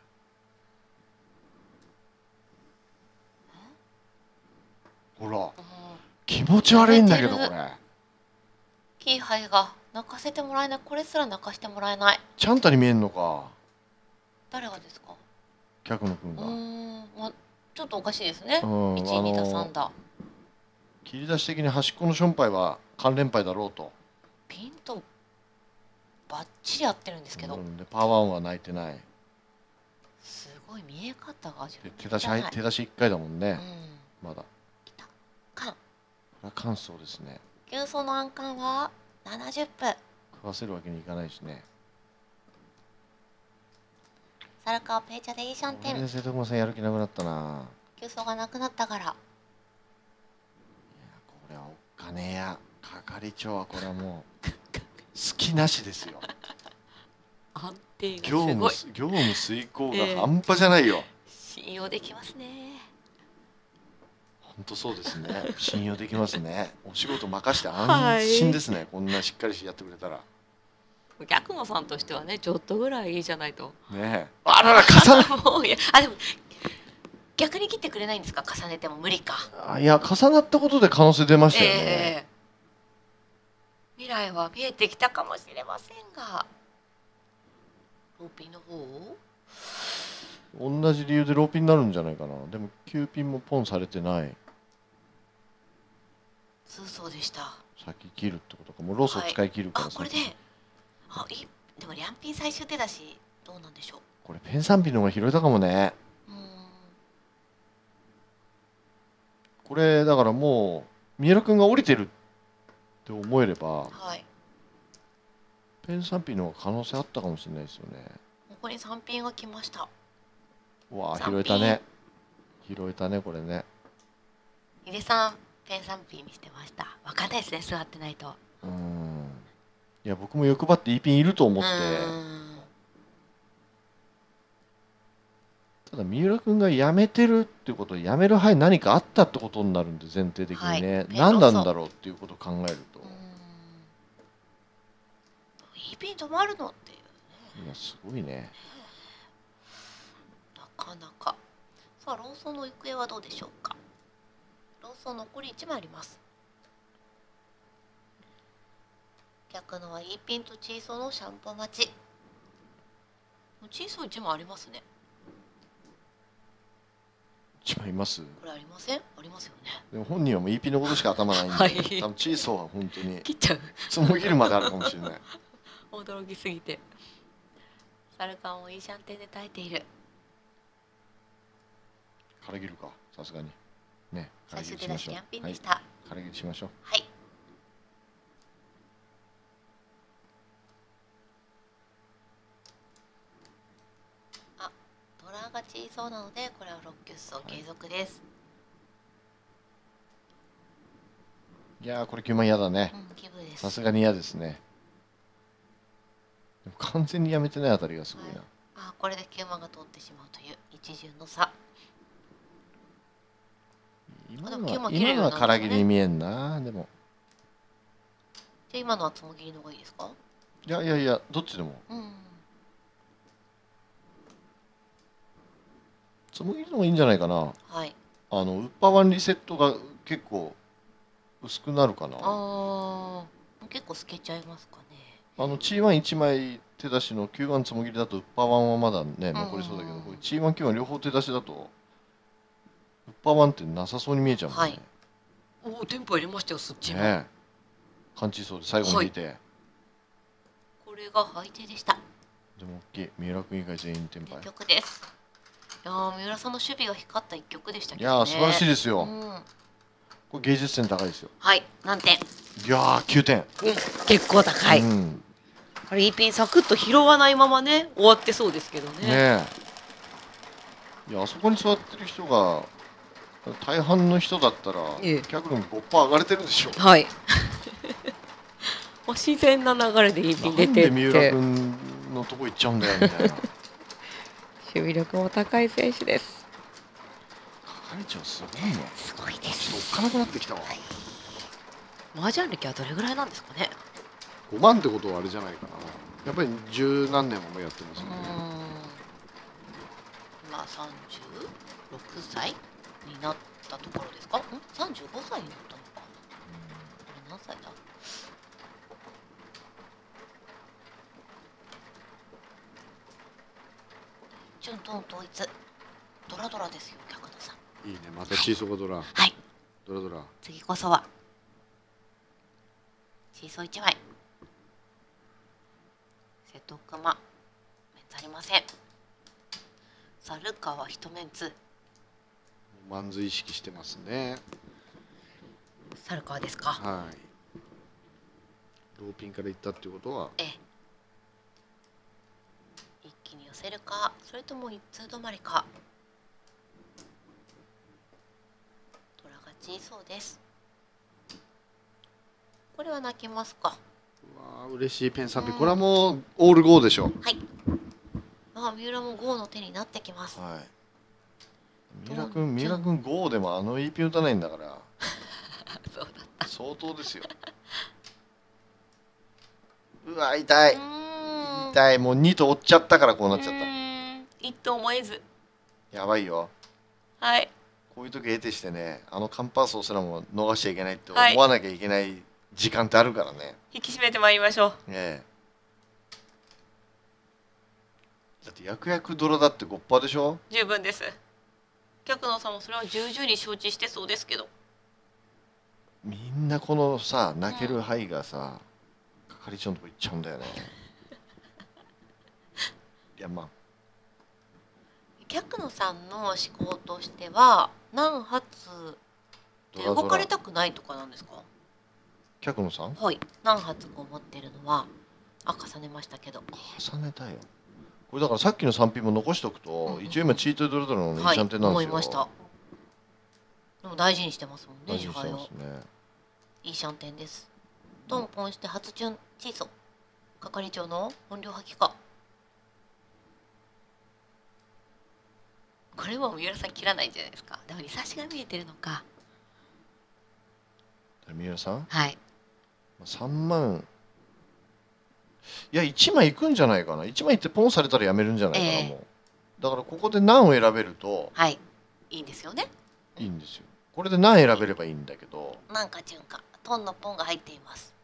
ほら気持ち悪いんだけどこれ。気配が泣かせてもらえない。これすら泣かしてもらえない。ちゃんたに見えんのか。誰がですか？客野君が。まあちょっとおかしいですね。1、2打3打。切り出し的に端っこのションパイは関連パイだろうと。ピンとバッチリ合ってるんですけど。でパワー1は泣いてない。すごい見え方が手出し1回だもんね。まだ。きた。カン。これはカンそうですね。急走の暗冠は70分。食わせるわけにいかないしね。猿川ペーチャでイーシャンテン。瀬戸熊さんやる気なくなったな。急走がなくなったから。いやこれはお金や係長はこれはもう隙なしですよ。安定がすごい。業務遂行が半端じゃないよ。信用できますね。本当そうですね。信用できますね。お仕事任せて安心ですね。はい、こんなしっかりやってくれたら。逆野さんとしてはね、ちょっとぐらいいいじゃないと。ねえ。あらら、重ねもう、いや、あ、でも。逆に切ってくれないんですか、重ねても無理か。あ、いや、重なったことで可能性出ましたよね。未来は見えてきたかもしれませんが。ローピンの方を。同じ理由でローピンになるんじゃないかな。でも9ピンもポンされてない。そうでした。先切るってことか。もうロスを使い切るから、はい、あ、これで、あ、いい。でも両ピン最終手だし、どうなんでしょう。これペン3ピンの方が拾えたかもね。うん、これだからもう三浦君が降りてるって思えれば、はい、ペン3ピンの方が可能性あったかもしれないですよね。ここに3ピンが来ました。わあ、拾えたね。拾えたね、これね。井出さん、ペン3ピンにしてました。わかんないですね、座ってないと。いや、僕も欲張っていいピンいると思って。ただ、三浦君がやめてるってこと、やめる範囲何かあったってことになるんで、前提的にね。何なんだろうっていうことを考えると。いいピン止まるのっていうね。いや、すごいね。なかなか。さあ、論争の行方はどうでしょうか。論争残り1枚あります。逆のはイーピンとチーソーのシャンパン待ち。チーソー1枚ありますね。1枚います。これありません？ありますよね。でも本人はもうイーピンのことしか頭ないんで。はい、多分チーソーは本当に。切っちゃう。その切るまであるかもしれない。驚きすぎて。サルカンをイーシャンテンで耐えている。から切るか、さすがに。ね、から切りしましょう。から切りしましょう。はい。あ、ドラが小さそうなので、これはロッキュッソ継続です。はい、いやー、これ9万嫌だね。さすがに嫌ですね。でも完全にやめてないあたりがすごいな。はい、あ、これで9万が通ってしまうという一巡の差。今のは空切りに見えんな。でもじゃあ今のはつもぎりの方がいいですか。いやいやいや、どっちでも、うん、つもぎりの方がいいんじゃないかな。はい、ウッパワンリセットが結構薄くなるかな。あ、結構透けちゃいますかね。G11 枚手出しの Q1 つもぎりだとウッパワンはまだね残りそうだけど、これ G1Q1 両方手出しだとウッパーワンってなさそうに見えちゃうもんね。はい、おお、テンポ入れましたよ、そっちも。ね、感じそうで最後に見て、はい。これが配手でした。でも大きい、三浦君以外全員テンパイ。一曲です。いや、三浦さんの守備が光った一曲でしたけど、ね。いや、素晴らしいですよ。うん、これ芸術点高いですよ。はい、何点？いや、9点。うん、結構高い。うん、あれ、一ピンサクッと拾わないままね、終わってそうですけどね。ね。いや、あそこに座ってる人が。大半の人だったら、客も 5% 上がれてるでしょ。はい。お自然な流れでイーピン出てって、なんで三浦君のとこ行っちゃうんだよみたいな。守備力も高い選手です。係長すごいね。すごいです。おっかなくなってきたわ。麻雀歴はどれぐらいなんですかね。5万ってことはあれじゃないかな。やっぱり十何年もやってますよね。今36歳になったところですか。35歳になったのか。何歳だ。順当統一。ドラドラですよ、逆野さん。いいね、またシーソーがドラ。はい。ドラドラ。次こそは。シーソー1枚。瀬戸熊。メンツありません。猿川一メンツ。マンズ意識してますね。サルカーですか。はい。ローピンから行ったっていうことは。ええ。一気に寄せるか、それとも一通止まりか。ドラが小そうです。これは泣けますか。うわあ、嬉しいペンサビ。これはもうオール5でしょ。はい。まあ、三浦も5の手になってきます。はい。三浦君5でもあの EP 打たないんだからそうだった、相当ですよ。うわ痛い痛い、もう2と追っちゃったからこうなっちゃった。1と思えずやばいよ。はい、こういう時得てしてね、あのカンパースをすらも逃しちゃいけないって思わなきゃいけない時間ってあるからね、はい、引き締めてまいりましょう。だってやくやく泥だって 5% でしょ。十分です。客野さんもそれは重々に承知してそうですけど、みんなこのさ泣ける範囲がさ、係長のとこ行っちゃうんだよねいやまあ客野さんの思考としては何発で動かれたくないとかなんですか。客野さん、はい、何発こう持ってるのは重ねましたけど。重ねたよこれだから、さっきの3品も残しておくと、一応今チートドルドルの2ちゃん点なんですよ、はい、思いました。でも大事にしてますもんね、自敗を。いいシャンテンです。トンポンして初チュンチーソ、係長の本領発揮か。これは三浦さん切らないんじゃないですか。でもリサーシが見えてるのか三浦さん。はい、3万、いや1枚いくんじゃないかな。1枚いってポンされたらやめるんじゃないかな、もう。だからここで何を選べると、はい、いいんですよね。いいんですよ。これで何選べればいいんだけど、なんかチュンかトンのポンが入っています。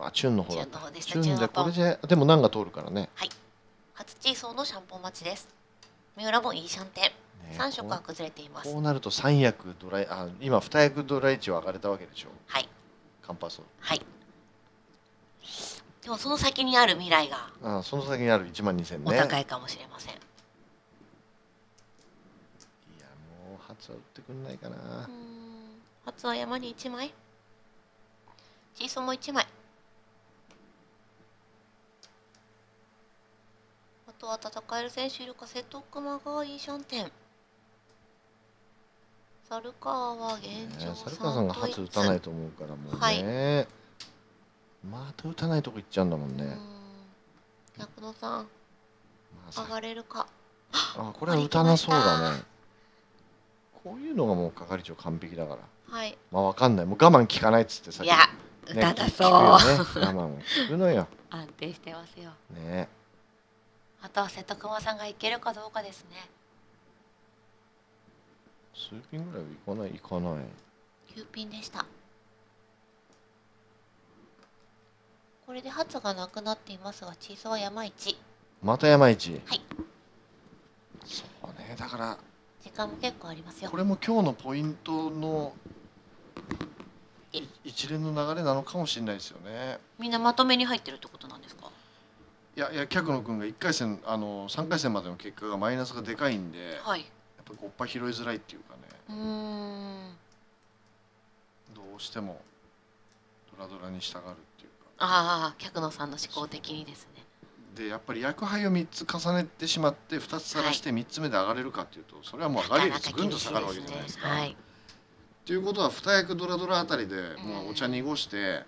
あ、チュンの方だった。チュンでこれででも何が通るからね。はい、初チーソーのシャンポン待ちです。三浦もいいシャンテン、3色は崩れています。こうなると3役ドライ、あ、今2役ドライチは上がれたわけでしょ。はい、カンパソ。はい、でもその先にある未来が、ああ、その先にある12000ね、お高いかもしれません。いやもう初は打ってくんないかな。初は山に1枚、チーソーも1枚、あとは戦える選手いるか。瀬戸熊がいいシャンテン、猿川は現状猿川さんが初打たないと思うからもうね、はい、また打たないとこ行っちゃうんだもんね。百野さん、上がれるか。あ、これは打たなそうだね。こういうのがもう係長完璧だから。はい。まあわかんない。もう我慢効かないっつってさっき。いや、打たなそう。我慢効くのよ。安定してますよ。ね。あとは瀬戸熊さんがいけるかどうかですね。数ピンぐらいはいかない、いかない。9ピンでした。これで発がなくなっていますが、チーソーは山一。また山一。はい。そうね、だから。時間も結構ありますよ。これも今日のポイントの一連の流れなのかもしれないですよね。みんなまとめに入ってるってことなんですか。いや、客野君が1回戦、3回戦までの結果がマイナスがでかいんで。はい。やっぱ5%拾いづらいっていうかね。どうしても。ドラドラに従うっていう。ああ、客野さんの思考的にですね。でやっぱり役配を3つ重ねてしまって2つさらして3つ目で上がれるかっていうと、それはもう上がり率ぐんと下がるわけじゃないですか。ということは2役ドラドラあたりでもうお茶濁して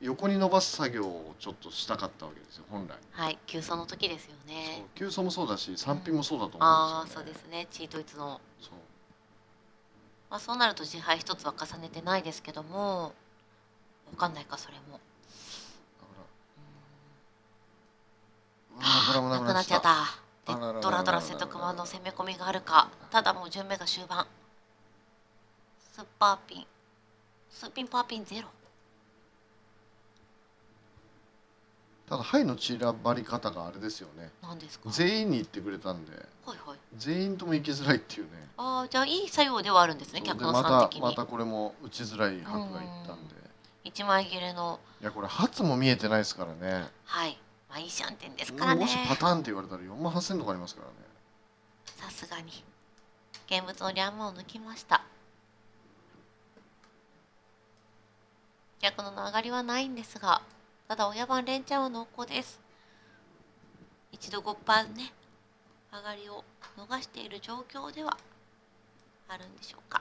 横に伸ばす作業をちょっとしたかったわけですよ、本来。はい、急走の時ですよね。急走もそうだし3品もそうだと思うんですよ、ね。ああそうですね、チートイツの。そう、まあ、そうなると自敗1つは重ねてないですけども、分かんないかそれも。なくなっちゃった。でドラドラ瀬戸熊の攻め込みがあるか。ただもう順目が終盤、スーパーピン、スーピンパーピンゼロ。ただ牌の散らばり方があれですよね。何ですか。全員に行ってくれたんで、はいはい、全員とも行きづらいっていうね。ああ、じゃあいい作用ではあるんですね、客野さん的に。またこれも打ちづらい白がいったんで、一枚切れの。いやこれ発も見えてないですからね。はい、まあいいシャンテンですからね。もしパターンって言われたら48000とかありますからね。さすがに現物のリャンムを抜きました。逆の上がりはないんですが、ただ親番連チャンは濃厚です。一度 5% ね、上がりを逃している状況ではあるんでしょうか。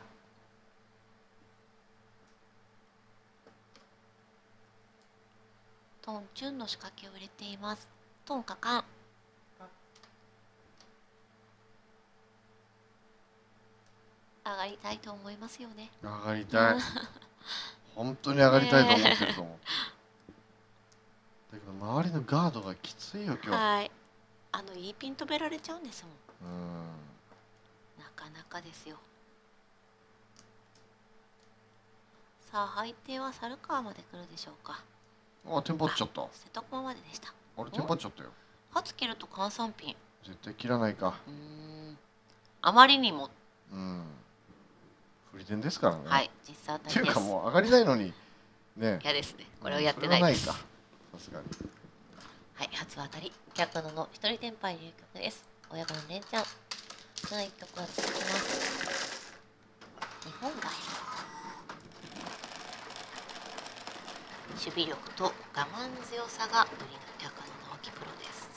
トンチュンの仕掛けを入れています。トンカカン。がりたいと思いますよね。上がりたい。本当に上がりたいと思ってると思う。だけど周りのガードがきついよ今日。はい。いいピン止められちゃうんですもん。なかなかですよ。さあ配定は猿川まで来るでしょうか。あ、テンパっちゃった。瀬戸熊まででした。あれテンパっちゃったよ。初切ると換算ピン。絶対切らないか。あまりにも。振り点ですからね。はい、実際当たりです。っていうかもう上がりないのにね。嫌ですね。これをやってないです。それはないか。さすがに。はい、初当たり。百野の一人テンパイ流局です。親子の連チャン。ないとこは続きます。日本外。守備力と我慢強さが売りの百野直樹プロです。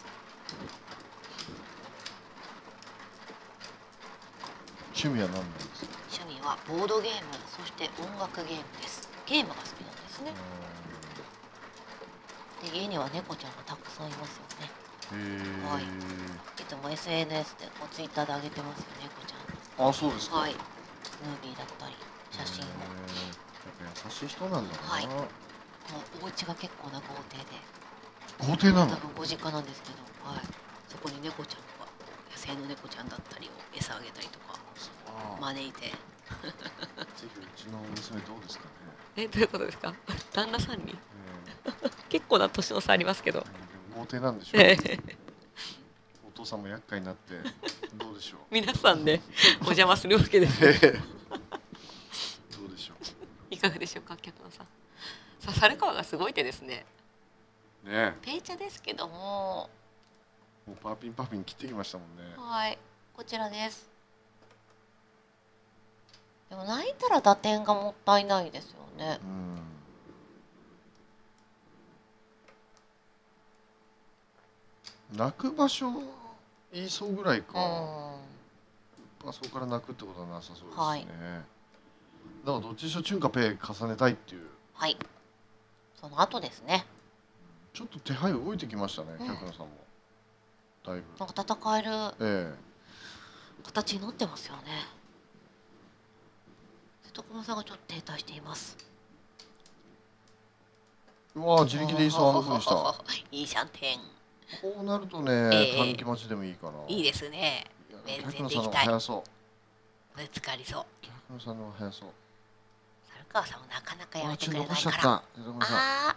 趣味は何なんですか？趣味はボードゲーム、そして音楽ゲームです。ゲームが好きなんですね。で、家には猫ちゃんがたくさんいますよね。はい。いつも SNS でこうツイッターで上げてますよ、猫ちゃん。あ、そうですか。はい。ムービーだったり写真を。やっぱ優しい人なんだな。はい。お家が結構な豪邸で、豪邸なの？多分ご実家なんですけど、はい、そこに猫ちゃんが野生の猫ちゃんだったりを餌あげたりとか招いて。ぜひうちの娘どうですかね。え、どういうことですか？旦那さんに、結構な年の差ありますけど。豪邸なんでしょう。お父さんも厄介になってどうでしょう。皆さんね、お邪魔するわけです。どうでしょう。いかがでしょうか、客野さん。猿川がすごい手ですね。ね。ペイチャですけども。もうパーピン切ってきましたもんね。はい、こちらです。でも泣いたら打点がもったいないですよね。泣く場所言いそうぐらいか。あそこから泣くってことはなさそうですね。はい、だからどっちにしろチュンかペイ重ねたいっていう。はい。その後ですね。ちょっと手配動いてきましたね、百野さんも。だいぶ。なんか戦える。形になってますよね。瀬戸熊さんがちょっと停滞しています。うわ、自力でいいさ、半分した。いいシャンテン。こうなるとね、短期待ちでもいいかな。いいですね。百野さんの速そう。ぶつかりそう。百野さんの速そう。川さんもなかなかやめてくれないから。ああ、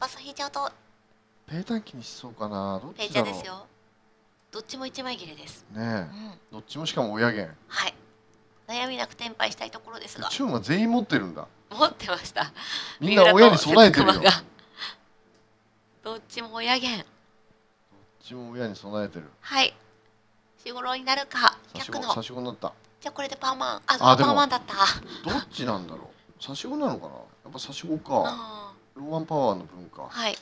バス引いちゃうと。ペータンキにしそうかな。ペーチャですよ。どっちも一枚切れです。ねえ。どっちもしかも親弦。はい。悩みなく転敗したいところですが。チュンは全員持ってるんだ。持ってました。みんな親に備えてるよ。どっちも親弦。どっちも親に備えてる。はい。仕頃になるか。逆の。差し子になった。じゃあこれでパーマン。あ、パーマンだった。どっちなんだろう。差し子なのかな、やっぱ差し子か。ローワンパワーの分か。はい。で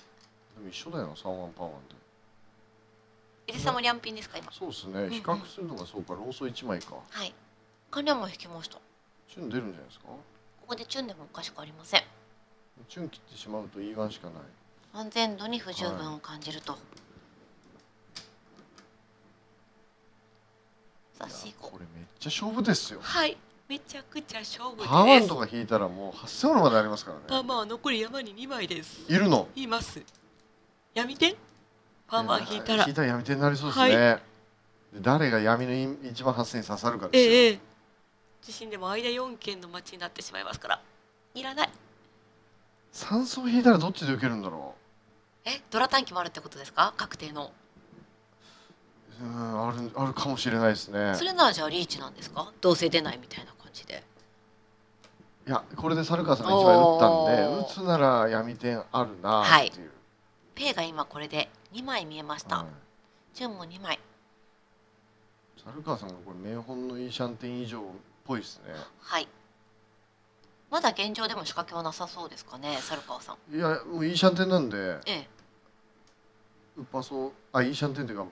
も一緒だよな、サンワンパワーで。伊勢さんもリャンピンですか、今。そうですね、比較するのがそうか、ローソ一枚か。はい。完了も引きました。チュン出るんじゃないですか。ここでチュンでもおかしくありません。チュン切ってしまうと言い分しかない。安全度に不十分を感じると。差し子。これめっちゃ勝負ですよ。はい。めちゃくちゃ勝負です。パーマンとか引いたらもう8000までありますからね。パーマンは残り山に2枚です。いるの？います。闇天？パーマン引いたら。引いたら闇天になりそうですね。はい、誰が闇の1万8000に刺さるかですよ。地震でも間4県の町になってしまいますから。いらない。3層引いたらどっちで受けるんだろう。ドラ短期もあるってことですか？確定の。あるかもしれないですね。それならじゃあリーチなんですか？どうせ出ないみたいな感じで。いや、これで猿川さんが一枚打ったんで、打つなら闇点あるなっていう。はい、ペイが今これで2枚見えました。チュンも2枚。猿川さんがこれ名本のイーシャンテン以上っぽいですね。はい。まだ現状でも仕掛けはなさそうですかね、猿川さん。いや、もうイーシャンテンなんで。ウッパソ、イーシャンテンというか。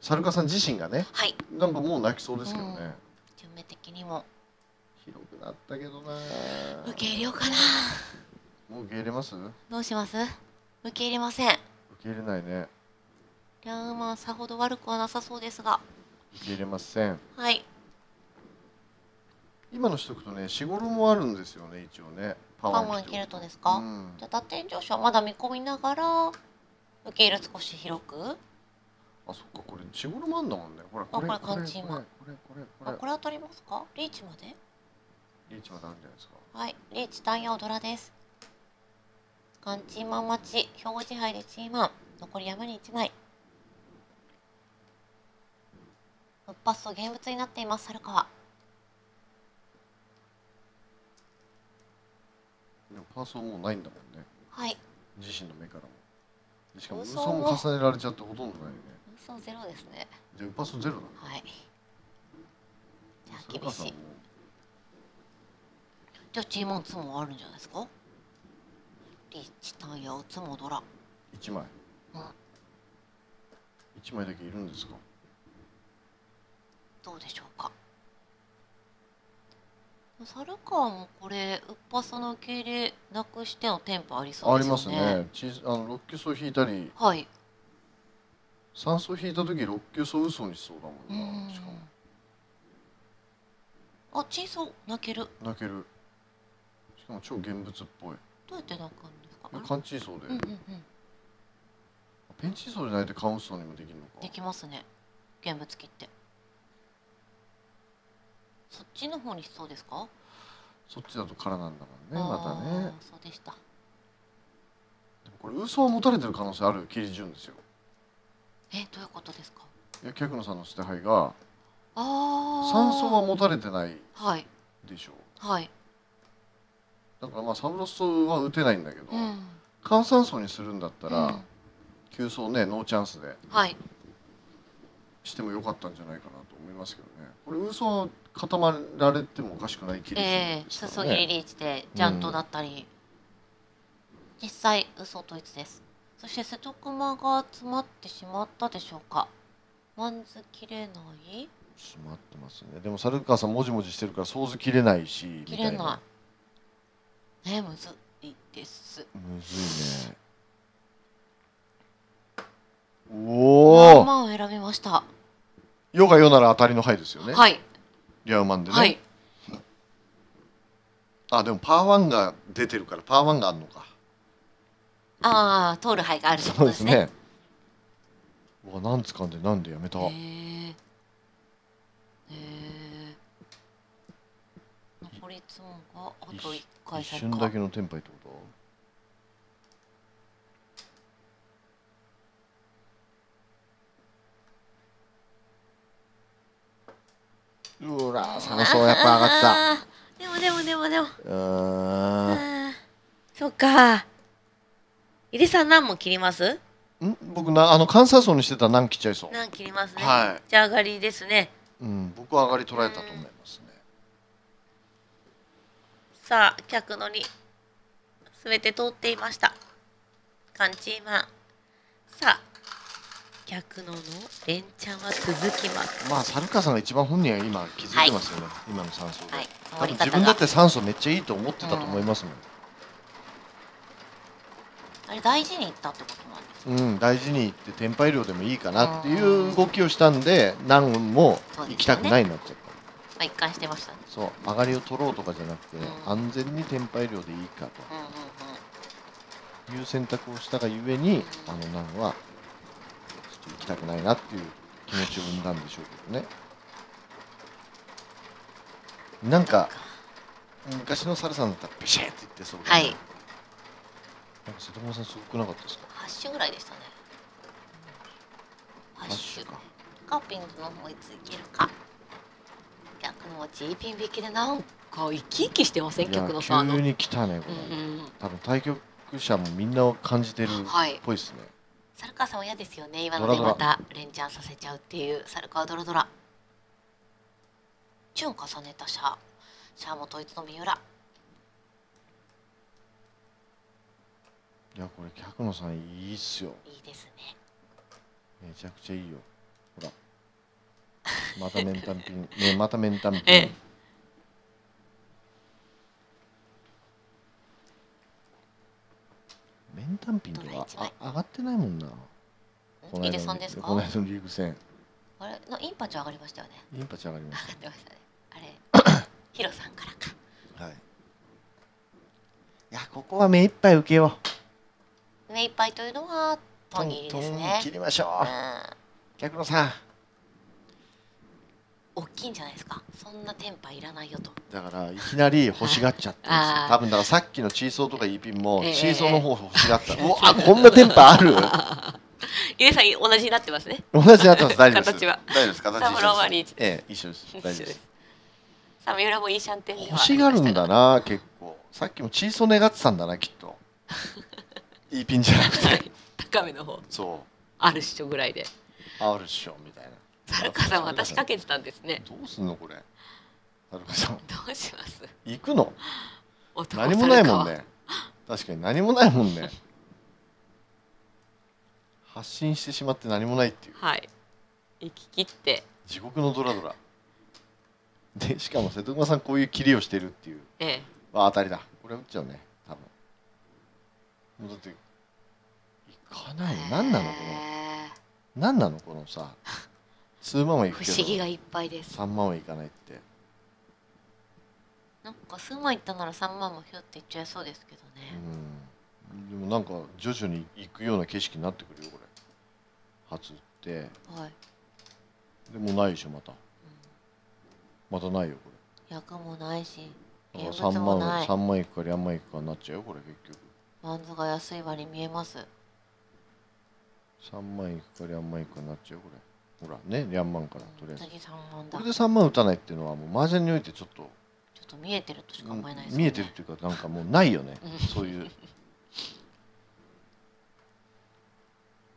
猿川さん自身がね、はい、なんかもう泣きそうですけどね。順目的にも広くなったけどな。受け入れようかな。もう受け入れます？どうします？受け入れません。受け入れないね。リャンウーマンさほど悪くはなさそうですが。受け入れません。はい。今のしとくとね、仕頃もあるんですよね、一応ね。パンを切るとですか。じゃあ打点上昇はまだ見込みながら、受け入れ少し広く。あ、そっか、これ仕頃もあんだもんね。ほら、これカンチ今。あ、これは取りますか。リーチまで。リーチまであるんじゃないですか。はい、リーチ単野ドラです。カンチマン待ち、兵庫地杯でチーマン、残り山に1枚。復発と現物になっています、猿川。パーソンもうないんだもんね。はい。自身の目からも。しかも、嘘も重ねられちゃってほとんどないよね。嘘ゼロですね。じゃ、パーソンゼロだ。はい。じゃあ、厳しい。じゃあ、チーマンツモあるんじゃないですか。リーチタイヤをツモドラ。1枚。1枚だけいるんですか。どうでしょうか。猿川もこれウッパソの受け入れなくしてのテンポありそうですよね。ありますね。六級層引いたり、はい、三層引いた時六級層嘘にしそうだもんな。しかもあ、チーソ泣ける。泣ける。しかも超現物っぽい。どうやって泣くんですか。缶チーソで。ペンチーソで泣いて缶嘘にもできるのか。できますね。現物切って。そっちの方にしそうですか。そっちだと空なんだもんね、またね。そうでした。でもこれ嘘は持たれてる可能性ある切り順ですよ。え、どういうことですか。いや、客野さんの捨て牌が。三層は持たれてない。でしょう。はい。はい、だから、まあ、サブロス層は打てないんだけど。換三層にするんだったら。九層ね、ノーチャンスで。はい。しても良かったんじゃないかなと思いますけどね。これ嘘は固まられてもおかしくない切り順ですからね。注ぎリーチでジャントだったり、実際嘘統一です。そして瀬戸熊が詰まってしまったでしょうか。マンズ切れない。詰まってますね。でも猿川さんもじもじしてるからソーズ切れないし、切れないね。むずいです。むずいね。おお。マンを選びました。世が世なら当たりの牌ですよね。はい。リアウマンでね。はい。あ、でもパーワンが出てるから、パーワンがあるのか。ああ、通る牌があるってことですね。そうですね。うわ、なん掴んで、なんでやめた。残りツモがあと1回。一瞬だけのテンパイってこと。うら、3層やっぱ上がってた。でも。そっか。井出さん何も切ります？僕な、関西層にしてたら何切っちゃいそう。何切りますね。はい。じゃあ上がりですね。僕は上がり取られたと思いますね。さあ、客の2すべて通っていました。カンチーマン。さあ。客の連チャンは続きます。まあ、猿川さんが一番本人は今気づいてますよね。はい、今の酸素で。はい、多分自分だって酸素めっちゃいいと思ってたと思いますもん。あれ大事にいったってことなんですか。大事にいってテンパイ量でもいいかなっていう動きをしたんで、何も行きたくないになっちゃった。まあ、一貫してましたね。そう、上がりを取ろうとかじゃなくて、安全にテンパイ量でいいかという選択をしたがゆえに、何は。行きたくないなっていう気持ちを生んだんでしょうけどね。なんか昔のサルさんだったらペシャって言ってそうだね。はい。なんか瀬戸熊さんすごくなかったですか。8種ぐらいでしたね。8種か。カピングの方いついけるか。逆のGピン引きでなんか生き生きしてません。逆のさんの。急に来たねこれ。多分対局者もみんなを感じてるっぽいですね。はい、猿川さんは嫌ですよね。今のでまた連チャンさせちゃうっていう猿川ドラドラ。チュン重ねたシャア。シャアも統一の三浦。いや、これ客野さんいいっすよ。いいですね。めちゃくちゃいいよ。ほら。またメンタンピン。ね、またメンタンピン。メンタンピンとか上がってないもんな。井出さんですか。この間のリーグ戦。あれ、インパチ上がりましたよね。インパチ上がりました。上がってましたね。あれ、ヒロさんからか。はい。いや、ここは目いっぱい受けよう。目いっぱいというのはトン切りですね。切りましょう。逆のさん。大きいんじゃないですか。そんなテンパいらないよと。だからいきなり欲しがっちゃってるんですよ。多分だからさっきのチーソーとかイーピンもチーソーの方欲しがった。うわ、こんなテンパある。ゆでさん同じになってますね。同じになってます。大丈夫です。形は大丈夫です。形一緒です。一緒です。大丈夫です。さあ三浦もいいシャンテンでは。欲しがるんだな結構。さっきもチーソー願ってたんだなきっと。イーピンじゃなくて。高めの方。そう。あるっしょぐらいで。あるっしょみたいな。はるかさんは私かけてたんですね。どうすんのこれ。はるかさん。どうします。行くの。何もないもんね。確かに何もないもんね。発信してしまって何もないっていう。はい。行き切って。地獄のドラドラ。でしかも瀬戸熊さんこういう切りをしてるっていう。ええ。は当たりだ。これ打っちゃうね。多分。だって。行かない。何なのこの。何なのこのさ。数万はいくけど不思議がいっぱいです。3万はいかないって。なんか数万いったなら3万もひょっていっちゃいそうですけどね。うん。でもなんか徐々に行くような景色になってくるよこれ。初って。はい。でもないでしょまた。うん、またないよこれ。役もないし。3万いくか2万いくかになっちゃうよこれ結局。バンズが安い割に見えます。3万いくか2万いくかになっちゃうよこれ。ほらね、リャンマンからとりあえずこれで3万打たないっていうのはもうマージャンにおいてちょっと見えてるとしか思えないですね。見えてるっていうかなんかもうないよねそういう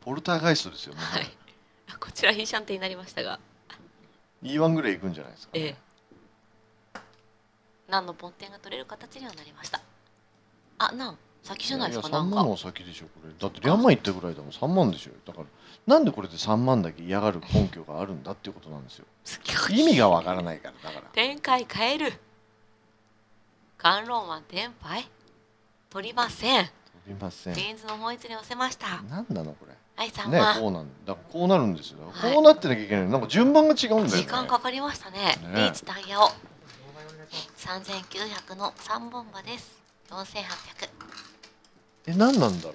ポルターガイストですよね。はい、こちらいいシャンテンになりましたが E1 ぐらいいくんじゃないですか、ね。何のポンテンが取れる形にはなりました。あ、なん先じゃないですか。3万は先でしょこれ。だって2万いったぐらいだもん。3万でしょ。だからなんでこれで3万だけ嫌がる根拠があるんだっていうことなんですよ。意味がわからないからだから。展開変える。関ローマン天敗取りません。取りません。現実の本質に寄せました。なんなのこれ。はい3万。ねこうなんだこうなるんですよ。こうなってなきゃいけない。なんか順番が違うんだよね。時間かかりましたね。リーチタイヤを3900の3本馬です。4800。何なんだろうね。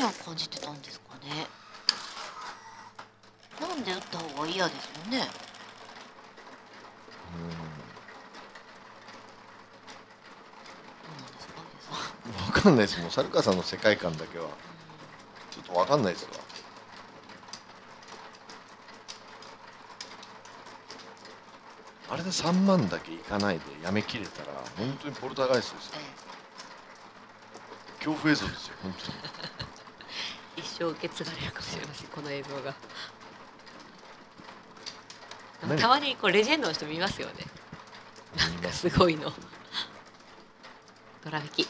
何を感じてたんですかね。なんで打った方が嫌ですよね。わかんないです。もうサルカさんの世界観だけはちょっとわかんないですわ。あれで3万だけいかないでやめきれたら本当にポルターガイストですよ。恐怖映像ですよ本当に一生受け継がれるかもしれませんこの映像がたまにこうレジェンドの人見ますよね。なんかすごいのドラ引き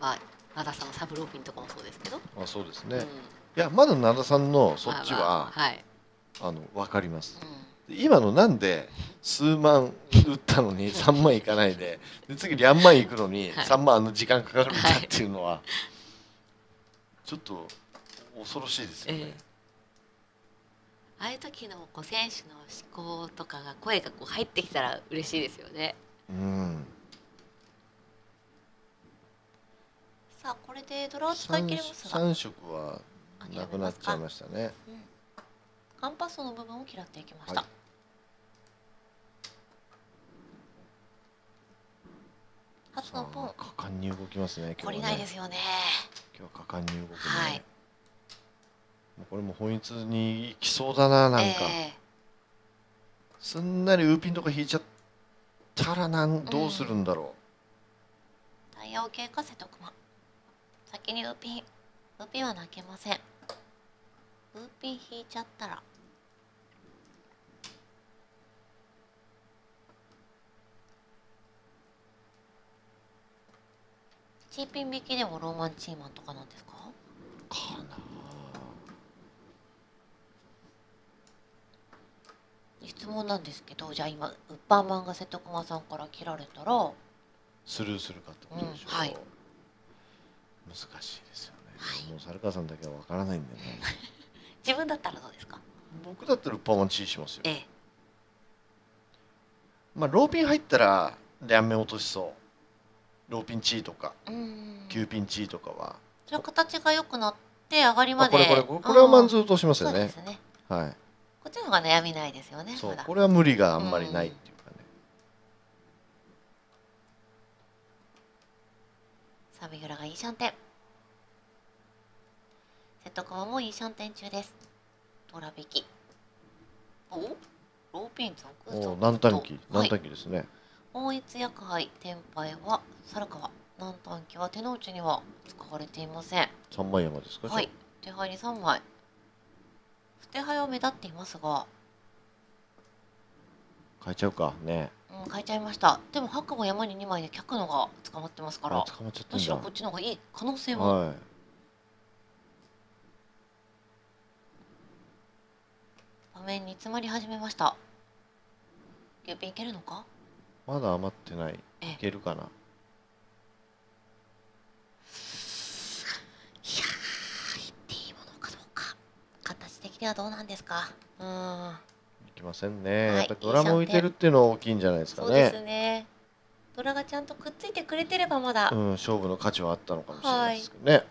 は名田さんのサブローピンとかもそうですけど。あ、そうですね、うん、いやまだ名田さんのそっちは、はい、分かります、うん。今のなんで数万打ったのに3万いかないで、で次2万いくのに3万時間かかるんだっていうのはちょっと恐ろしいですよね。ああいう時のこう選手の思考とかが声がこう入ってきたら嬉しいですよね。うん、さあこれでドラを使い切れますが3色はなくなっちゃいましたね。アンパスの部分を嫌っていきました。はい、初のポン。果敢に動きますね。懲りないですよね。今日は果敢に動くね。はい、これも本一に行きそうだな、なんか。すんなりウーピンとか引いちゃったらどうするんだろう。タイヤを経過瀬戸熊。先にウーピンは泣けません。ウーピン引いちゃったらチーピン引きでもローマンチーマンとかなんですかかな。質問なんですけど、じゃあ今ウッパーマンが瀬戸熊さんから切られたらスルーするかってことでしょう、はい、難しいですよね、はい、もう猿川さんだけは分からないんだよね自分だったらどうですか。僕だったらパンワンチーしますよ。まあローピン入ったら両面落としそう。ローピンチーとか9ピンチーとかはそれは形が良くなって上がりまでこれはマンズ落としますよね。はい、こっちの方が悩みないですよね。そう、これは無理があんまりないっていうかね。サビフラがいいシャンテン、瀬戸川もいいシャンテン中です。トラ引き、おローピン続々と南端機、南端機ですね。大一薬杯天杯は猿川、南端機は手の内には使われていません。三枚山ですか。はい、手牌に3枚、不手牌は目立っていますが変えちゃうかね。うん、変えちゃいました。でも白も山に2枚で客のが捕まってますから、むしろこっちの方がいい可能性も、はい、場面に詰まり始めました。9ピンいけるのか。まだ余ってない。いけるかな。ではどうなんですか。いきませんね。はい、やっぱりドラも浮いてるっていうのは大きいんじゃないですかね。そうですね。ドラがちゃんとくっついてくれてればまだ、うん、勝負の価値はあったのかもしれないですけどね。はい、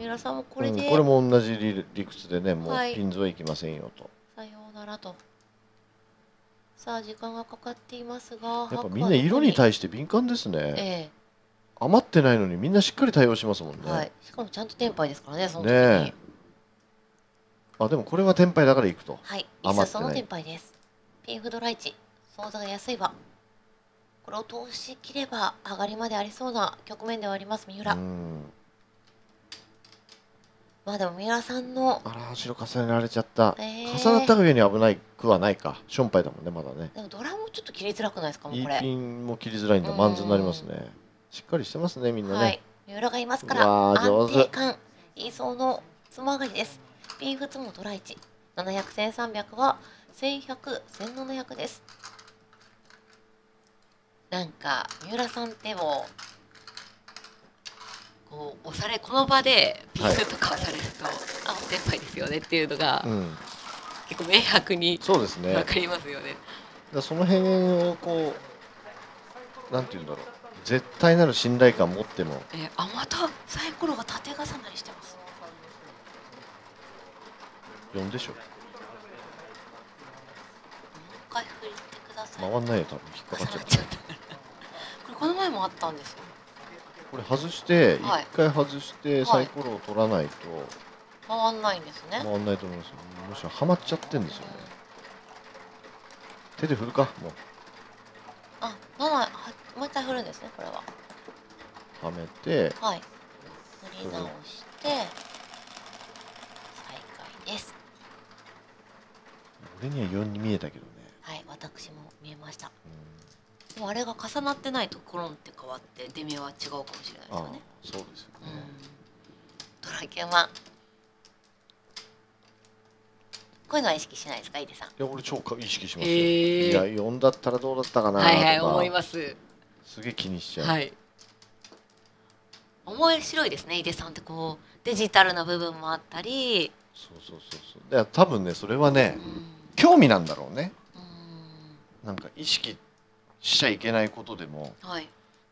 三浦さんもこれで、これも同じ理屈でね、もうピンズはいきませんよと。はい、さようならと。さあ時間がかかっていますが、やっぱみんな色に対して敏感ですね。余ってないのにみんなしっかり対応しますもんね。はい、しかもちゃんと天杯ですからね、その時に。ね、あ、でもこれは天杯だから行くと。はい、一冊の天杯です。ピンフドライチ、相座が安いわ。これを通し切れば上がりまでありそうな局面ではあります、三浦。まあでも三浦さんの、あら、後ろ重ねられちゃった。重なったがゆえに危ないくはないか。ションパイだもんね、まだね。でもドラもちょっと切りづらくないですか、もうこれ。ピンも切りづらいんだ、マンズになりますね。しっかりしてますね、みんなね。はい、三浦がいますから、安定感、理想のつま上がりです。ピンフツもドラ1、700、1300は1100、1700です。なんか三浦さんってもこう押され、この場でピンフとか押されると、はい、あ、お先輩ですよねっていうのが、うん、結構明白に分かりますよね。だその辺をこうなんていうんだろう、絶対なる信頼感持っても、あ、またサイコロが縦重なりしてます。4でしょ。回振ってください。回んないよ、多分引っかかっちゃった。これこの前もあったんですよ。これ外して、はい、1回外してサイコロを取らないと、はい、回んないんですね。回んないと思いますよ。むしろはまっちゃってんですよね。手で振るかもう。あ、7、もう一回振るんですね。これははめて、はい、振り直して再開です。俺には4に見えたけどね。はい、私も見えました。でもあれが重なってないとコロンって変わって出目は違うかもしれないですよね。そうですよね。ドラケンはこういうのは意識しないですか、井出さん。いや、俺超意識しますよ。いや、4だったらどうだったかなとか。はいはい、思います。すげえ気にしちゃう。はい、面白いですね、井出さんって。こうデジタルな部分もあったり。そうで、多分ね、それはね、興味なんだろうね。なんか意識しちゃいけないことでも、はい、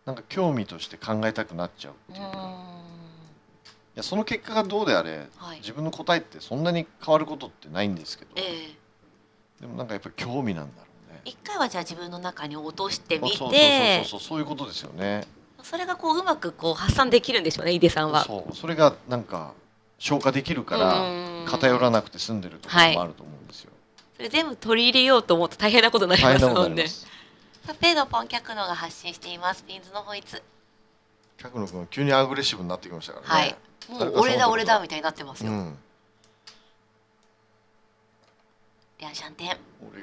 なんか興味として考えたくなっちゃうっていうか。いや、その結果がどうであれ、はい、自分の答えってそんなに変わることってないんですけど、でもなんかやっぱり興味なんだろうね。一回はじゃあ自分の中に落としてみて、そういうことですよね。それがこううまくこう発散できるんでしょうね、井出さんは。そう、それがなんか消化できるから偏らなくて済んでるところもあると思うんですよ。それ全部取り入れようと思うと大変なことになりますので。さあ、ペイドポン客野が発信しています。ピンズのホイツ。客野君は急にアグレッシブになってきましたからね。はい、もう俺だ俺だみたいになってますよ。リャンシャンテン。俺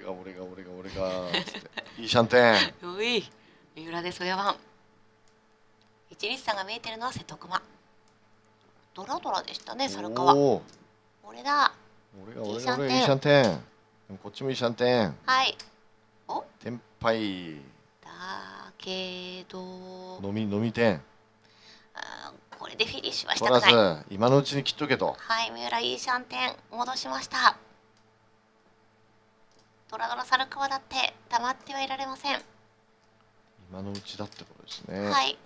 がいいシャンテン。うい、三浦でそやばん。一律さんが見えてるのは瀬戸熊。ドラドラでしたね、猿川。俺だ。いいシャンテン。いいシャンテン。でもこっちもいいシャンテン。はい。お。天杯。だけど。飲み天。これでフィニッシュはしたくない、今のうちに切っとけと。はい、三浦いいシャンテン戻しました。ドラドラサルクワだって黙ってはいられません。今のうちだってことですね。はい、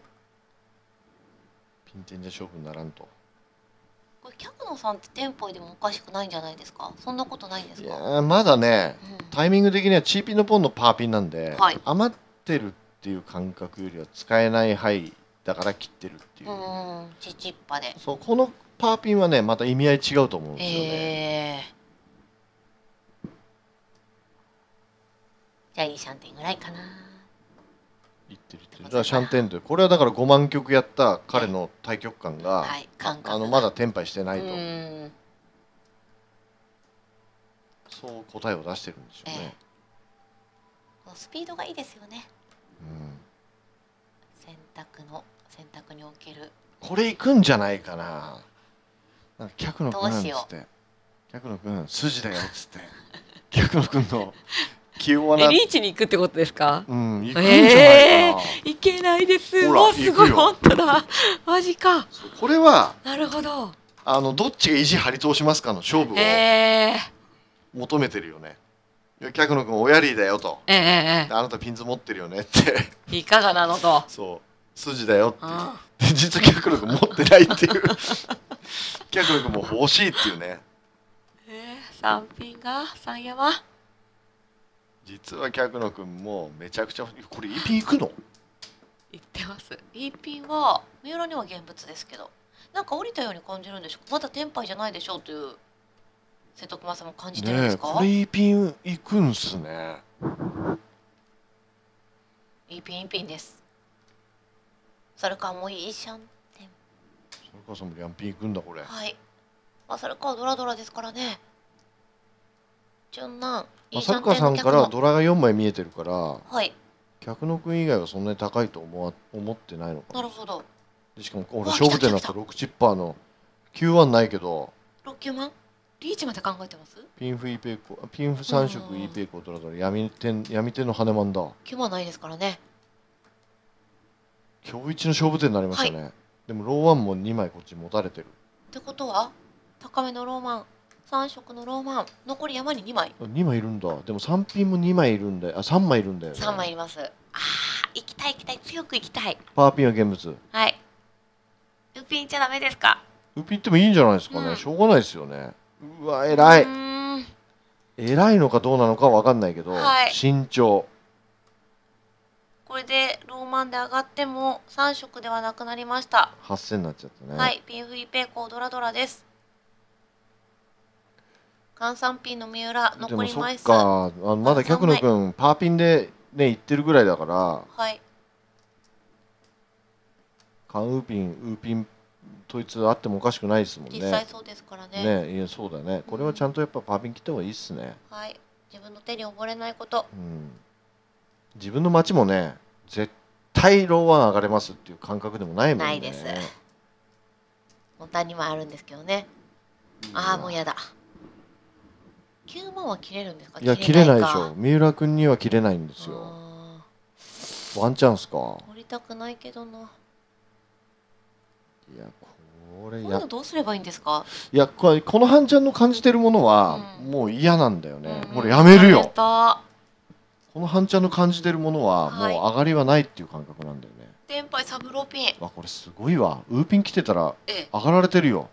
ピン点じゃ勝負にならんと。これキャクノさんってテンポイでもおかしくないんじゃないですか。そんなことないんですか。いやまだね、うん、タイミング的にはチーピンのポンのパーピンなんで、はい、余ってるっていう感覚よりは使えない範囲だから切ってるっていう。チチッパでそう、このパーピンはねまた意味合い違うと思うんですよね。じゃあいいシャンテンぐらいかな。いってるいってる。だからシャンテンでこれはだから5万曲やった彼の大局観が、はい、まだテンパイしてないと、そう答えを出してるんでしょうね。スピードがいいですよね。選択におけるこれいくんじゃないかな。なんか客の君なんつって客の君筋だよっつって客の君の気をなリーチに行くってことですか。うん、行くんじゃないかな。行けないです。おすごい本当だ。マジか。これはなるほど。どっちが意地張り通しますかの勝負を求めてるよね。客の君おやりだよと、あなたピンズ持ってるよねっていかがなのと、そう筋だよっていう、実は客の君持ってないっていう客の君も欲しいっていうね。3ピンが3山、実は客の君もめちゃくちゃこれ E ピンいくの言ってます。 E ピンは三浦には現物ですけど、なんか降りたように感じるんでしょう。まだテンパイじゃないでしょうという瀬戸熊さんも感じてるんですか。これ E ピンいくんすね。 E ピン E ピンです。サルカーもいいシャンテン、サルカーさんもリャンピンいくんだこれ。はい、まあ、サルカーはドラドラですからね。順なんサルカーさんからドラが4枚見えてるから、はい、客の君以外はそんなに高いと思ってないのかな。なるほど。でしかも俺勝負手になった6チッパーの9万ないけど6、9万リーチまで考えてます。ピンフイペイコ、ピンフ三色イペイコドラドラ闇手の羽まんだ。9万ないですからね。今日一の勝負手になりましたね。はい、でもローワンも2枚こっち持たれてる。ってことは高めのローマン、3色のローマン、残り山に2枚。2枚いるんだ。でも3ピンも2枚いるんだよ。あ、3枚いるんだよね。3枚います。ああ、行きたい行きたい、強く行きたい。パーピンは現物。はい。ウピンじゃダメですか。ウピンってもいいんじゃないですかね。うん、しょうがないですよね。うわ、偉い。偉いのかどうなのかわかんないけど、はい、慎重。これでローマンで上がっても3色ではなくなりました。8000になっちゃったね。はい、ピンフイペイコードラドラです。換算ピンの三浦残り枚数。でもそっか、まだ客野君パーピンでねいってるぐらいだから。はい。カンウーピン統一あってもおかしくないですもんね。実際そうですからね。ね、いやそうだね。これはちゃんとやっぱパーピン切った方がいいっすね。はい。自分の手に溺れないこと。うん。自分の町もね、絶対ローワン上がれますっていう感覚でもないもんね。ないです。本当にもあるんですけどね。ああもうやだ。9万は切れるんですか。いや切れないでしょ。三浦君には切れないんですよ。ワンチャンスか。取りたくないけどな。いやこれやどうすればいいんですか。いやこれこの半ちゃんの感じてるものは、うん、もう嫌なんだよね。これやめるよ。この半ちゃんの感じてるものは、はい、もう上がりはないっていう感覚なんだよね。テンパイサブローピン。わこれすごいわ。ウーピン来てたら上がられてるよ。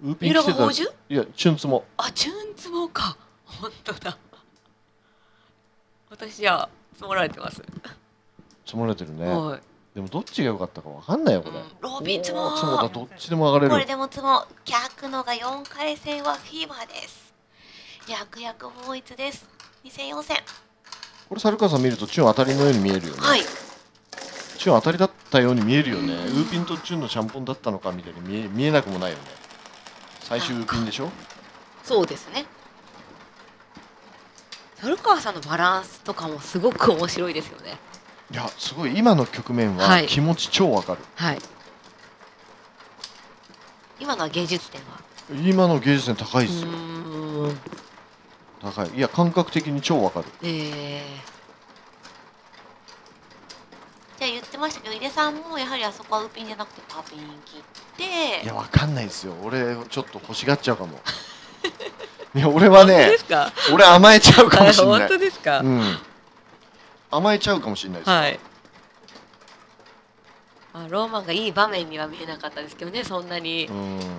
ウーピン来てたら、いやチュンツモ。あチュンツモか。本当だ。私は積もられてます。積もられてるね。でもどっちが良かったかわかんないよこれ。ローピン積も。積もだ。どっちでも上がれる。これでも積も。逆のが4回戦はフィーバーです。約法一です。2000、4000。これサルカさん見るとチュン当たりのように見えるよね。はい。チュン当たりだったように見えるよね。ウーピンとチュンのシャンポンだったのかみたいに見えなくもないよね。最終ウーピンでしょ。そうですね。猿川さんのバランスとかもすごく面白いですよね。いやすごい今の局面は気持ち超わかる。はい、はい、今のは芸術点は今の芸術点高いですよ。高い。いや感覚的に超わかる。じゃあ言ってましたけど、井出さんもやはりあそこはウピンじゃなくてパピン切って。いや、わかんないですよ、俺ちょっと欲しがっちゃうかも。いや、俺はね、俺甘えちゃうかもしれない。本当ですか？うん、甘えちゃうかもしれないです。はい。まあ、ローマンがいい場面には見えなかったですけどね、そんなに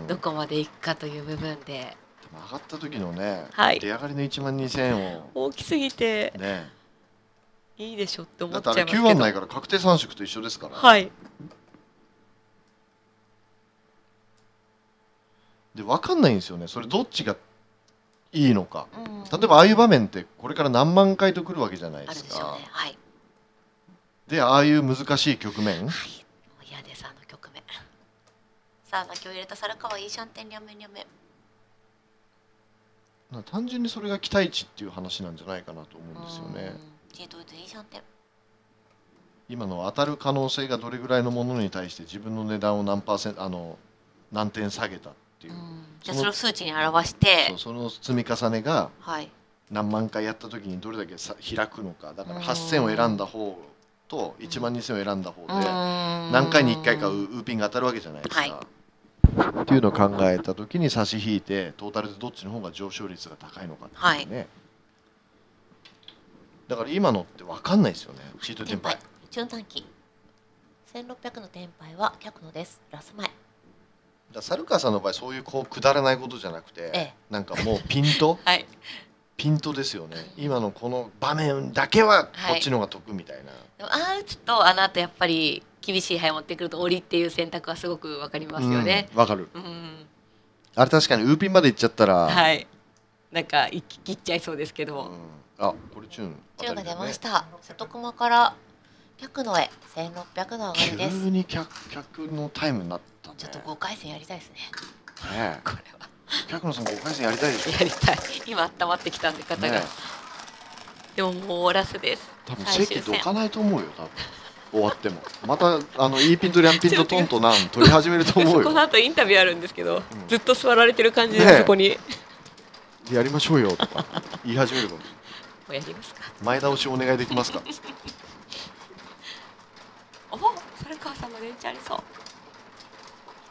どこまでいくかという部分で。上がった時のね、はい、出上がりの12000円を大きすぎて、ね、いいでしょって思っちゃいますけど。だってあれ9番ないから確定3色と一緒ですから。はい。で、わかんないんですよね、それどっちがいいのか。例えばああいう場面ってこれから何万回とくるわけじゃないですか。あるでしょうね。はい。で、ああいう難しい局面。はい、もう嫌です、あの局面。さあ、巻きを入れた猿川いいシャンテン、両面。単純にそれが期待値っていう話なんじゃないかなと思うんですよね。今の当たる可能性がどれぐらいのものに対して自分の値段を何パーセント、何点下げたっていう。じゃあそれを数値に表して。その積み重ねが何万回やった時にどれだけ開くのか。だから8000を選んだ方と12000を選んだ方で何回に1回かウーピンが当たるわけじゃないですか。はい、っていうのを考えたときに差し引いてトータルでどっちの方が上昇率が高いのかっていうね、はい、だから今のって分かんないですよね。チートテンパイ中短期1600のテンパイは100のです。ラス前だ。猿川さんの場合そういうこうくだらないことじゃなくて、なんかもうピント、はい、ピントですよね。今のこの場面だけはこっちの方が得みたいな、はい、でも打つとあの後やっぱり厳しい牌持ってくると折りっていう選択はすごくわかりますよね。わかる。あれ確かにウーピンまで行っちゃったら、はい、なんか行き切っちゃいそうですけど。あ、これチューン。チューンが出ました。外熊から100のへ1600の上がりです。急に100のタイムになったね。ちょっと5回戦やりたいですね。ね、これは。100のさん5回戦やりたいでしょ。やりたい。今温まってきたんで肩が。でももうラスです。多分席どかないと思うよ多分。終わってもまたE ピンとリャンピンとトンとナン取り始めると思うよ。この後インタビューあるんですけど、ずっと座られてる感じでそこにやりましょうよとか言い始めるかもしれない。もうやりますか。前倒しお願いできますか。おお、猿川さんもレンチありそう。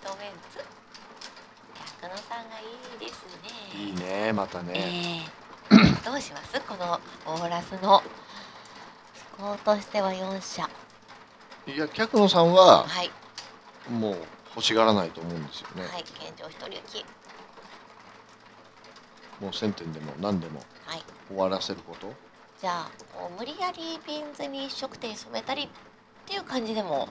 一メンツ100の3がいいですね。いいね、またね。どうしますこのオーラスのスコアとしては4社。いや、客野さんは、はい、もう欲しがらないと思うんですよね。はい、現状一人行き。もう1000点でも何でも終わらせること。はい、じゃあ無理やりピンズに一色点染めたりっていう感じでも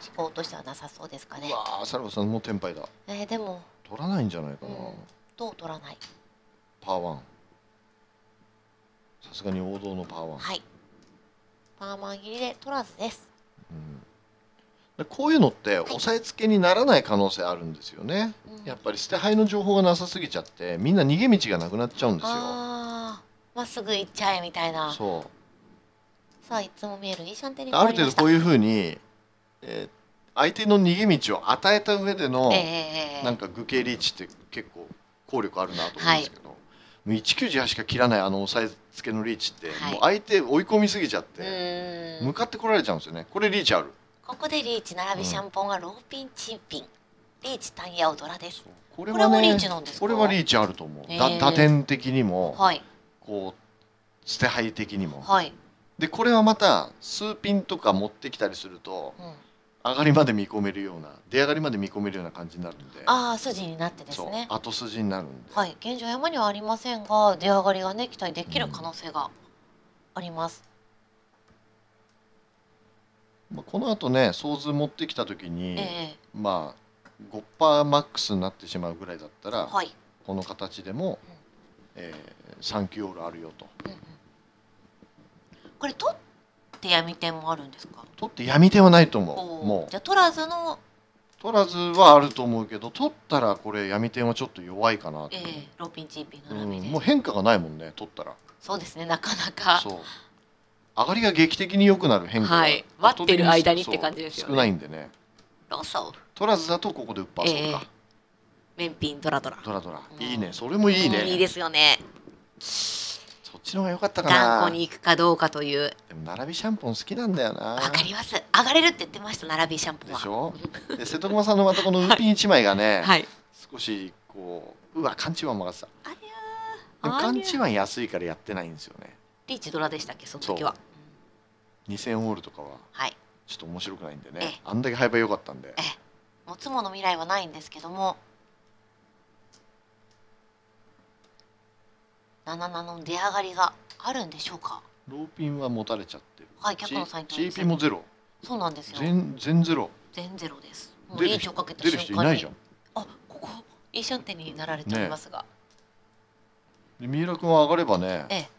機構としてはなさそうですかね。わあ、サルバさんもうテンパイだ。でも取らないんじゃないかな。どう取らない？パーワン。さすがに王道のパーワン。はい。パーマン切りで取らずです。こういうのって押さえつけにならない可能性あるんですよね。やっぱり捨て牌の情報がなさすぎちゃってみんな逃げ道がなくなっちゃうんですよ。ああ、まっすぐ行っちゃえみたいな。そう。さあ、いつも見えるいいシャンテンに変わりました。ある程度こういうふうに、相手の逃げ道を与えた上での、なんか愚形リーチって結構効力あるなと思うんですけど。はい、1918しか切らないあの押さえつけのリーチって、はい、もう相手追い込みすぎちゃって向かってこられちゃうんですよね。これリーチある。ここでリーチ並びシャンポンがローピンチンピンリーチタンヤオドラです。これはリーチなんですか。これはリーチあると思う。打点的にも、はい、こう捨て牌的にも、はい、でこれはまた数ピンとか持ってきたりすると、上がりまで見込めるような出上がりまで見込めるような感じになるんで、ああ筋になってですね、後筋になるんで、はい、現状山にはありませんが出上がりがね期待できる可能性があります。まあこの後ね想像持ってきた時に、まあ5%マックスになってしまうぐらいだったら、はい、この形でも、3級オールあるよと。これ取っ闇点もあるんですか。取って闇点はないと思う。もうじゃあ取らずはあると思うけど、取ったらこれ闇点はちょっと弱いかな。ローピンチーピンの並びで、もう変化がないもんね取ったら。そうですね、なかなかそう上がりが劇的に良くなる変化が、はい、待ってる間にって感じですよね。少ないんでね。取らずだとここでウッパーそうか、面ピンドラドラいいね。それもいいね。いいですよね。そっちの方が良かったかな。頑固に行くかどうかという。でも並びシャンポン好きなんだよな。わかります。上がれるって言ってました、並びシャンポンは。でしょ。で瀬戸熊さんのまたこのウーピン一枚がね、はい、少しこうカンチワン曲がってた。ありゃー。でもカンチワン安いからやってないんですよね。リーチドラでしたっけその時は。2000ホールとかは。はい。ちょっと面白くないんでね。あんだけハイバー良かったんで。持つもの未来はないんですけども。77の出上がりがあるんでしょうか。ローピンは持たれちゃってる。はい、逆のサイト。GP もゼロ。そうなんですよ。全ゼロ。全ゼロです。もうリーチをかけた瞬間に。出る人いないじゃん。あ、ここイーシャンテになられちゃいますが。で三浦君は上がればね。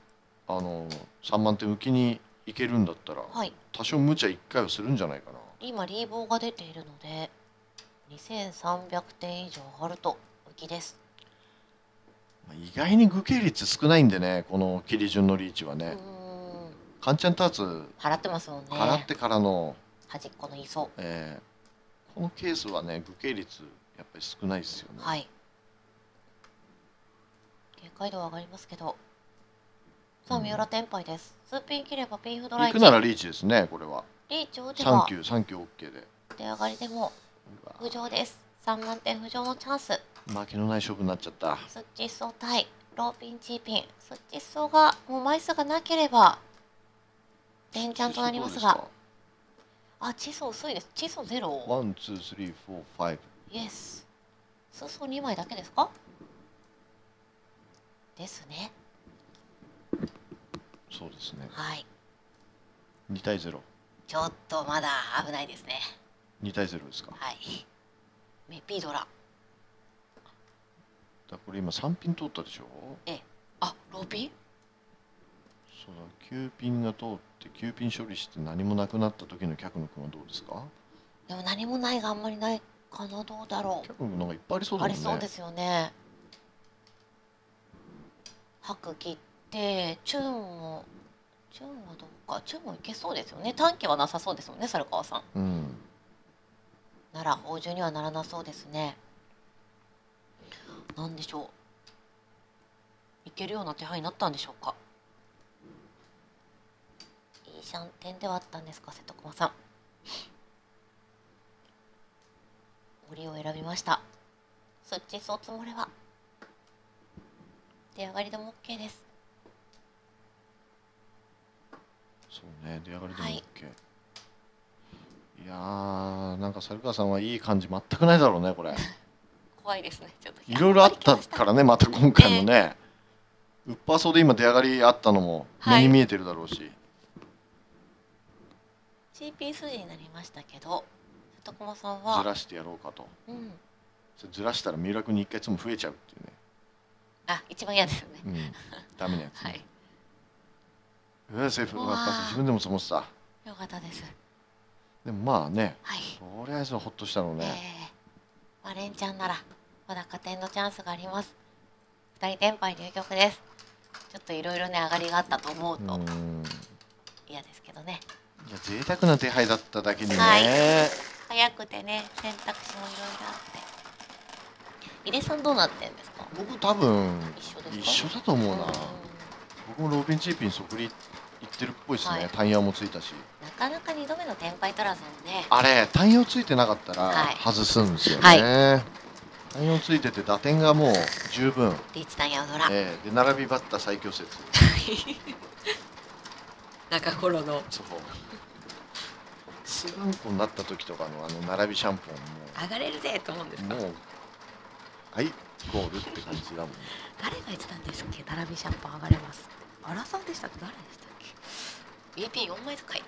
3万点浮きに行けるんだったら、はい、多少無茶1回はするんじゃないかな。今リーボーが出ているので、2300点以上上がると浮きです。意外に具形率少ないんでね、この切り順のリーチはね。カンチャンターツ払ってますもんね。払ってからの端っこの磯。このケースはね、具形率やっぱり少ないですよね。はい。警戒度は上がりますけど。さあ三浦天杯です。数ピン切ればピンフドライチ。行くならリーチですね、これは。リーチを打てば。3級 OK で。出上がりでも浮上です。3万点浮上のチャンス。負けのない勝負になっちゃった。スッチソ対ローピンチーピン。スッチソがもう枚数がなければ連チャンとなりますが。あ、チソ薄いです。チソゼロ。1、2、3、4、5。イエス。スソ2枚だけですか？ですね。そうですね。はい。2対0。ちょっとまだ危ないですね。2対0ですか。はい。メピドラ。だこれ今3ピン通ったでしょ。あ、ローピン。そうだ、9ピンが通って9ピン処理して何もなくなった時の客野君はどうですか。でも何もないがあんまりないかな。どうだろう。客野君なんかいっぱいありそうだもんね。ありそうですよね。白切ってチュンはどうか。チュンもいけそうですよね。短期はなさそうですもんね、猿川さん。うん。なら宝珠にはならなそうですね。なんでしょう。いけるような手配になったんでしょうか。いいシャンテンではあったんですか、瀬戸熊さん。折を選びました。スッチソ積もれば出上がりでも OK です。そうね、出上がりでも OK。はい、いやー、なんか猿川さんはいい感じ全くないだろうね、これ。怖いですね、ちょっといろいろあったからね、また今回のね、ウッパーソーで今出上がりあったのも目に見えてるだろうし、はい、CP 筋になりましたけど、瀬戸熊さんはずらしてやろうかと、うん、それずらしたら三浦君に1回いつも増えちゃうっていうね。あ、一番嫌ですよね、うん、ダメなやつ、ね。はい、セーフ。自分でもそう思ってた。よかったです。でもまあね、はい、とりあえずほっとしたのね。まあ、連チャンならまだ加点のチャンスがあります。2人連敗入局です。ちょっといろいろね、上がりがあったと思うと嫌ですけどね。いや、贅沢な手配だっただけにね、はい、早くてね、選択肢もいろいろあって。井出さんどうなってんですか。僕多分一緒だと思うな。僕もローピンチーピン即利いってるっぽいですね、はい、タイヤもついたし。なかなか2度目の天敗取らずにね。あれ、単葉ついてなかったら外すんですよね。単葉ついてて打点がもう十分。リーチ単葉ドラ。で、並びバッタ最強説。中頃の。そう。スランプになった時とかのあの並びシャンポンも。上がれるぜと思うんですか。もうはいゴールって感じだもんね。誰が言ってたんですっけ、並びシャンポン上がれます。アラさんでしたっけ、誰でしたっけ。AP4 枚使い。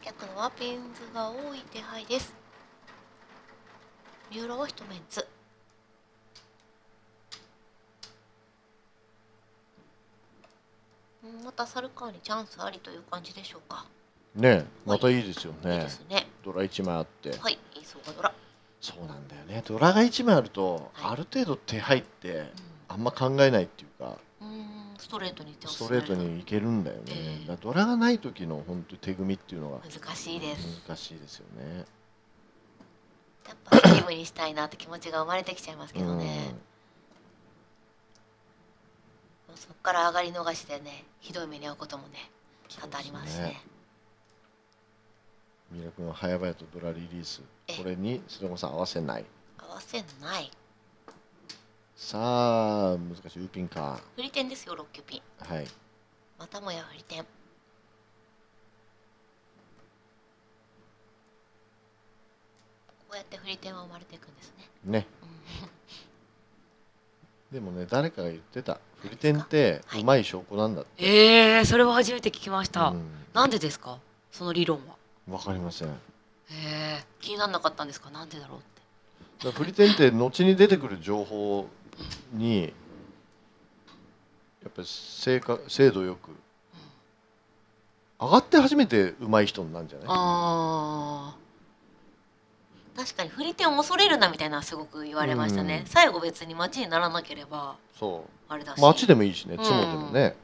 客のはピンズが多い手配です。三浦は一メンツ。また猿川にチャンスありという感じでしょうかね。またいいですよね。いいですね。ドラ1枚あって、はい、磯がドラ。そうなんだよね、ドラが1枚あると、はい、ある程度手配ってあんま考えないっていうか、ストレートにいけるんだよね。ドラがない時の本当手組みっていうのが難しいですよね。で、やっぱスリムにしたいなって気持ちが生まれてきちゃいますけどね。そこから上がり逃しでね、ひどい目に遭うこともね多々ありますね。三浦君は早々とドラリリース、これに白子さん合わせない、合わせない。さあ難しいウーピンか振り点ですよ。6級ピン、はい、またもや振り点。こうやって振り点は生まれていくんですね。ね。でもね、誰かが言ってた、振り点ってうまい証拠なんだって。はい、それは初めて聞きました。なんでですか、その理論は。わかりません。気にならなかったんですか、なんでだろうって。振り点って後に出てくる情報に。やっぱり精度よく。上がって初めてうまい人なんじゃない。ああ。確かに振り点を恐れるなみたいなすごく言われましたね。最後別に待ちにならなければあれだし、待ちでもいいしね、ツモでもね、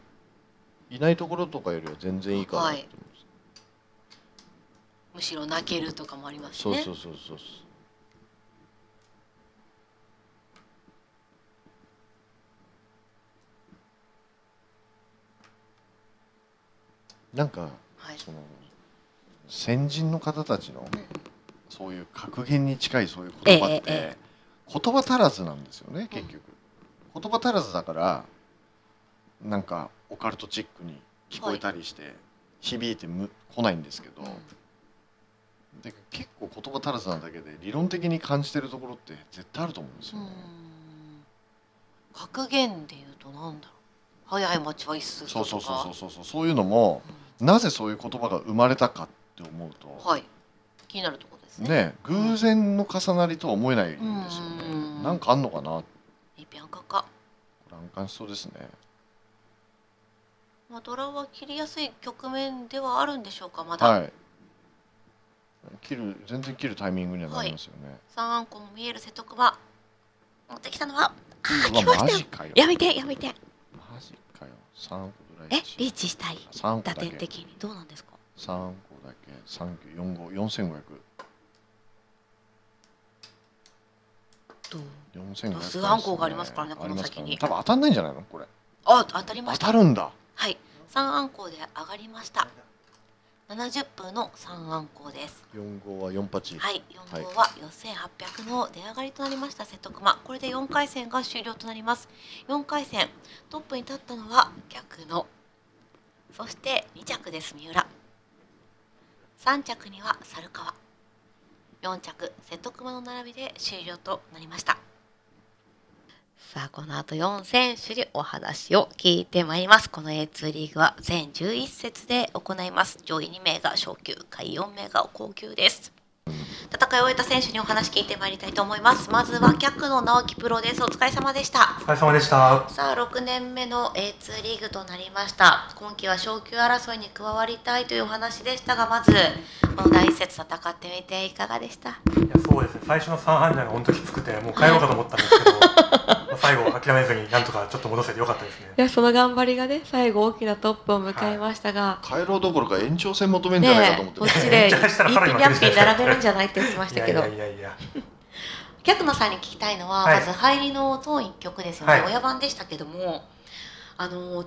いないところとかよりは全然いいかなと思います。むしろ泣けるとかもありますね。そう。なんかその先人の方たちの、そういう格言に近いそういう言葉って、言葉足らずなんですよね結局。言葉足らずだからなんかオカルトチックに聞こえたりして響いてこないんですけど、で結構言葉足らずなだけで理論的に感じてるところって絶対あると思うんですよね。格言で言うとなんだろう、早い町は一寸とか、そういうのも、なぜそういう言葉が生まれたかって思うと、気になるところね、偶然の重なりとは思えないんですよね。なんかあんのかな。リピアンカか。これ暗感しそうですね。まあドラは切りやすい局面ではあるんでしょうか、まだ。はい。全然切るタイミングにはなりますよね。三アンコも見える瀬戸熊。持ってきたのは。あ、来ましたよ。やめて。マジかよ。三アンコぐらい。リーチしたい。打点的にどうなんですか。三アンコだけ、39454,500。スアンコウがありますからね、この先に。多分当たんないんじゃないの、これ。あ、当たりました。当たるんだ。はい、三アンコウで上がりました。70分の三アンコウです。4号は48。はい、4号は4800の出上がりとなりました瀬戸熊。これで4回戦が終了となります。4回戦、トップに立ったのは逆の。そして2着です三浦。3着には猿川。4着瀬戸熊の並びで終了となりました。さあこの後4選手にお話を聞いてまいります。この A2 リーグは全11節で行います。上位2名が昇級、下位4名が降級です。戦いを終えた選手にお話聞いてまいりたいと思います。まずは客の直樹プロです。お疲れ様でした。お疲れ様でした。さあ6年目の A2 リーグとなりました。今季は昇級争いに加わりたいというお話でしたが、まずこの第一節戦ってみていかがでした。いやそうですね、最初の3判断が本当にきつくてもう帰ろうかと思ったんですけど、最後諦めずになんとかちょっと戻せてよかったですね。いやその頑張りがね、最後大きなトップを迎えましたが、帰ろうどころか延長戦求めるんじゃないかと思ってこっちで1匹2匹並べるんじゃないって言ってましたけど、客野さんに聞きたいのは、まず入りの当1局ですよね、親番でしたけども、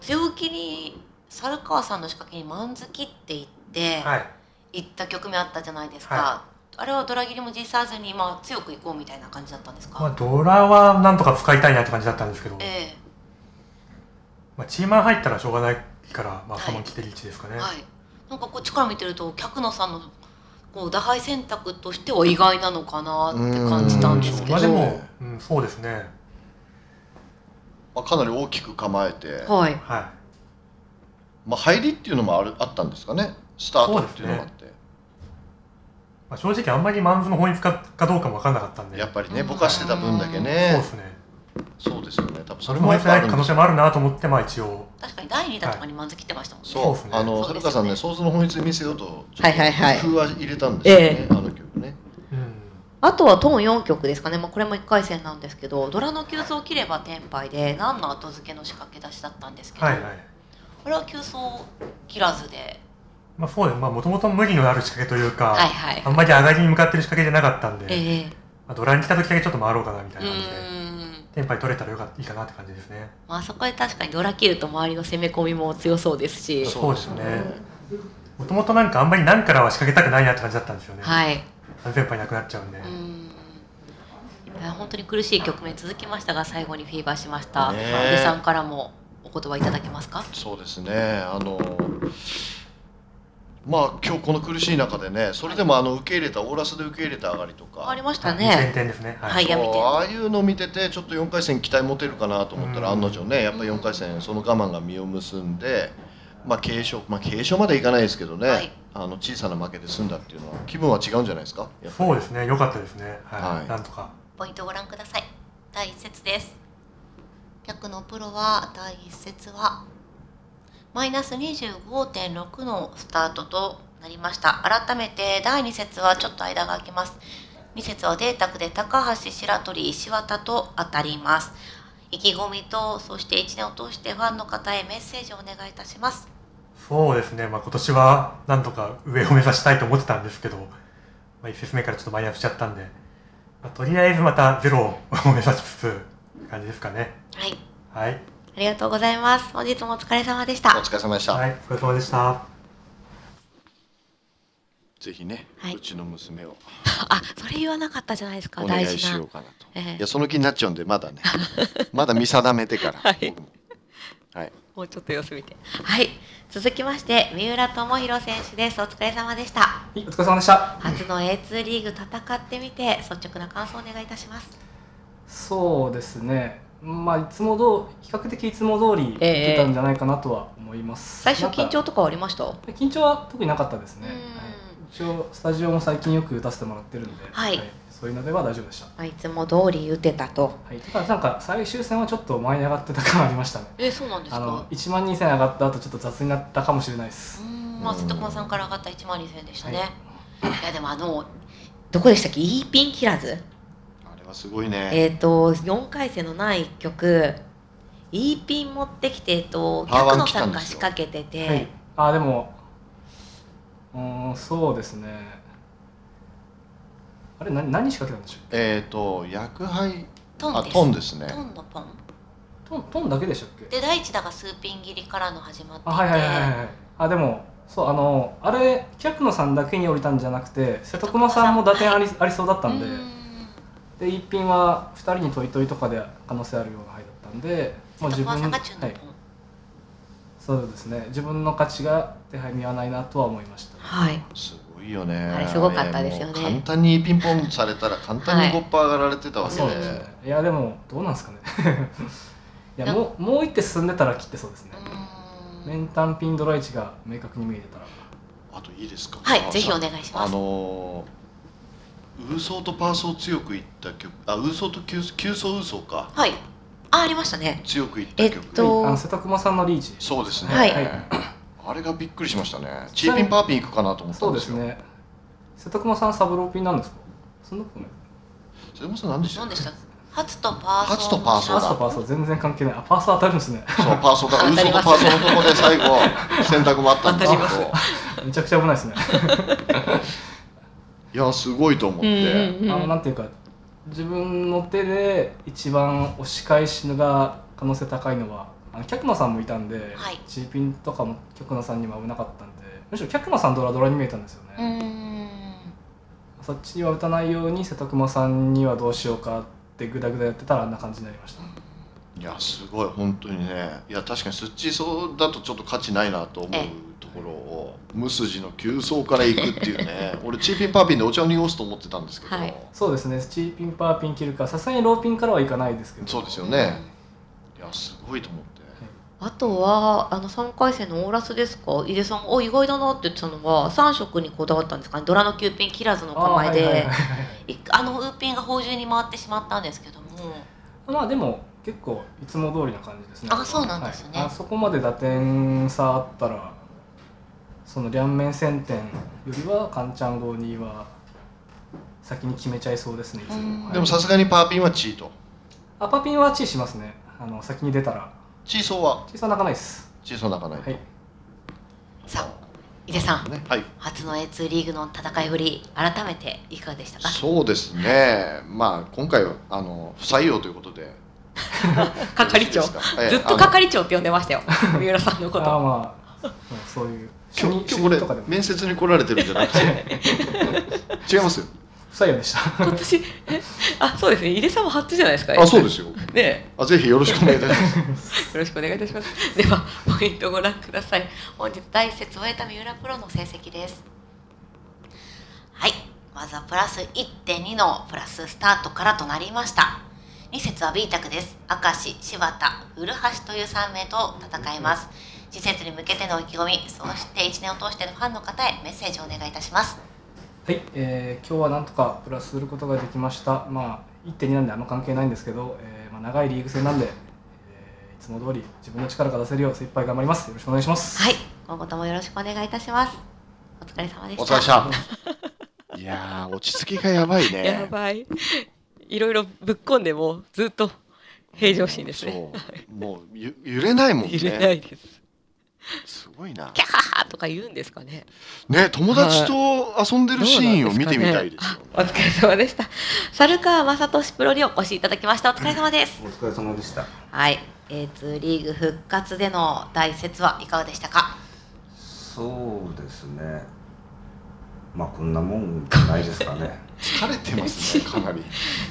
強気に猿川さんの仕掛けに満突きって言って行った局面あったじゃないですか。あれはドラ切りも実際ずに、まあ、強くいこうみたいな感じだったんですか。まあ、ドラはなんとか使いたいなって感じだったんですけど、まあ、チーマン入ったらしょうがないから、まあ、その来てる位置ですかね。なんかこっちから見てると客野さんのこう打敗選択としては意外なのかなって感じたんですけど、まあでも、そうですね、まあ、かなり大きく構えて、まあ入りっていうのもあったんですかね、スタートっていうのもあって、まあ正直あんまりマンズの本質かどうかも分からなかったんで、やっぱりねぼかしてた分だけね、そうですよね、多分それもやっぱり可能性もあるなと思って、まあ一応確かに第2弾とかに満足切ってましたもんね。そう、それかさんね、ソースの本質見せようと工夫は入れたんですよね、あの曲ね。あとはトーン4曲ですかね、まあこれも1回戦なんですけど、ドラの急走を切れば天敗で何の後付けの仕掛け出しだったんですけど、これは急走を切らずで、まあそうです、もともと無理のある仕掛けというか、あんまり上がりに向かってる仕掛けじゃなかったんで、まあ、ドラに来た時だけちょっと回ろうかなみたいな感じで、テンパイ取れたらよかったいいかなって感じですね。まあそこで確かにドラ切ると周りの攻め込みも強そうですし、そうですね。もともとなんかあんまり何からは仕掛けたくないなって感じだったんですよね。はい。3連敗なくなっちゃうんで。いや本当に苦しい局面続きましたが、最後にフィーバーしました。安倍さんからもお言葉いただけますか。そうですね。まあ今日この苦しい中でね、それでも受け入れたオーラスで受け入れた上がりとかありましたね。2点ですね。はい。ああいうの見ててちょっと4回戦期待持てるかなと思ったら、案の定ね、やっぱり4回戦その我慢が実を結んで、まあ継承までいかないですけどね、はい、小さな負けで済んだっていうのは気分は違うんじゃないですか。そうですね。良かったですね。はい。はい、なんとか。ポイントをご覧ください。第1節です。逆のプロは第1節は。−25.6 のスタートとなりました。改めて第2節はちょっと間が空きます。2節はデータ区で高橋、白鳥、石渡と当たります。意気込みと、そして1年を通してファンの方へメッセージをお願いいたします。そうですね、まあ、今年はなんとか上を目指したいと思ってたんですけど、まあ、1節目からちょっとマイナスしちゃったんで、まあ、とりあえずまたゼロを目指しつつ感じですかね。はい。はい、ありがとうございます。本日もお疲れ様でした。お疲れ様でした。はい、お疲れ様でした。ぜひね、うちの娘を。あ、それ言わなかったじゃないですか。お願いしようかなと。いや、その気になっちゃうんで、まだね。まだ見定めてから。はい。はい。もうちょっと様子見て。はい。続きまして、三浦智弘選手です。お疲れ様でした。お疲れ様でした。初の A2 リーグ戦ってみて、率直な感想をお願いいたします。そうですね。まあ比較的いつも通り出たんじゃないかなとは思います。最初緊張とかありました？緊張は特になかったですね。一応スタジオも最近よく打たせてもらってるんで、そういうのでは大丈夫でした。いつも通り打てたと。ただなんか最終戦はちょっと前に上がってた感ありましたね。そうなんですか。12000上がった後ちょっと雑になったかもしれないです。まあ瀬戸熊さんから上がった12000でしたね。いやでもどこでしたっけ？イーピン切らず。すごいね。4回戦のない曲 E ピン持ってきて百野さんが仕掛けてて、はい、でもそうですね。あれ何仕掛けたんでしょう。薬杯トンですね。トンのポントンだけでしたっけ。で第一打がスーピン切りからの始まっていて、でもそうあれ百野さんだけに降りたんじゃなくて瀬戸熊さんも打点ありそうだったんで。で一品は2人にトイトイとかで可能性あるような牌だったんで、もう自分のそうですね、自分の価値が手牌に合わないなとは思いました。すごいよね。あれすごかったですよね。簡単にピンポンされたら簡単に5%上がられてたわけで、いやでもどうなんですかね。いやもう一手進んでたら切ってそうですね。面単ピンドラ1が明確に見えてたら。あといいですか。はい、ぜひお願いします。ウーソーとパーソー強くいった曲、ウーソーと急走ウーソーか。はい。ありましたね。強くいった曲。瀬戸熊さんのリーチ。そうですね。はい。あれがびっくりしましたね。チーピンパーピンいくかなと思ったんですよ。そうですね。瀬戸熊さんサブローピンなんですか。そんなことない。瀬戸熊さんなんでした。なんでした。初とパーソー。初とパーソー。初とパーソー全然関係ない。パーソー当たるんですね。そうパーソーだ。ウーソーとパーソーのとこで最後選択もあったんですけど。めちゃくちゃ危ないですね。いやすごいと思って、なんていうか自分の手で一番押し返しが可能性高いのは客野さんもいたんで、チーピンとかも客野さんにも危なかったんで、むしろ客野さんドラに見えたんですよね。そっちには打たないように瀬戸熊さんにはどうしようかってグダグダやってたらあんな感じになりました。いやすごい本当にね。いや確かにスッチーソーだとちょっと価値ないなと思うところを無筋の急走からいくっていうね。俺チーピンパーピンでお茶を濁すと思ってたんですけど、そうですね。チーピンパーピン切るかさすがにローピンからはいかないですけど、そうですよね。いやすごいと思って。あとは3回戦のオーラスですか、井出さんお意外だなって言ってたのが3色にこだわったんですかね。ドラの9ピン切らずの構えでウーピンが宝珠に回ってしまったんですけども、まあでも結構いつも通りな感じですね。そうなんですね。そこまで打点差あったらその両面戦点よりはカンチャン52は先に決めちゃいそうですね。でもさすがにパーピンはチーとパーピンはチーしますね。先に出たらチーソーは泣かないです。チーソー泣かない。さあ井出さん、はい、初の A2 リーグの戦いぶり、改めていかがでしたか？そうですね、まあ、今回は不採用ということで、係長、ずっと係長って呼んでましたよ、三浦さんのこと。あ、まあ、そういう今日これ、面接に来られてるんじゃなくて、違いますよ。不採用でした。今年、あ、そうですね、井出さんも初じゃないですか。あ、そうですよ。ね、あ、ぜひよろしくお願いいたします。よろしくお願いいたします。では、ポイントをご覧ください。本日第1節を終えた三浦プロの成績です。はい、まずはプラス 1.2 のプラススタートからとなりました。2節は B 卓です。明石、柴田、古橋という3名と戦います。次節に向けての意気込み、そして1年を通してのファンの方へメッセージをお願いいたします。はい、今日はなんとかプラスすることができました。まあ 1.2 なんであんま関係ないんですけど、まあ、長いリーグ戦なんで、いつも通り自分の力が出せるよう精一杯頑張ります。よろしくお願いします。はい、今後ともよろしくお願いいたします。お疲れ様でした。お疲れ様でした。いやー、落ち着きがやばいね。やばい。いろいろぶっこんでもずっと平常心ですね。もう揺れないもんね。揺れないです。すごいな。キャハーとか言うんですかね。ね、友達と遊んでるシーンを見てみたいですよね。お疲れ様でした。猿川雅俊プロにお越しいただきました。お疲れ様です。お疲れ様でした。はい、A2 リーグ復活での第1節はいかがでしたか。そうですね。まあこんなもんじゃないですかね。疲れてますね。かなり。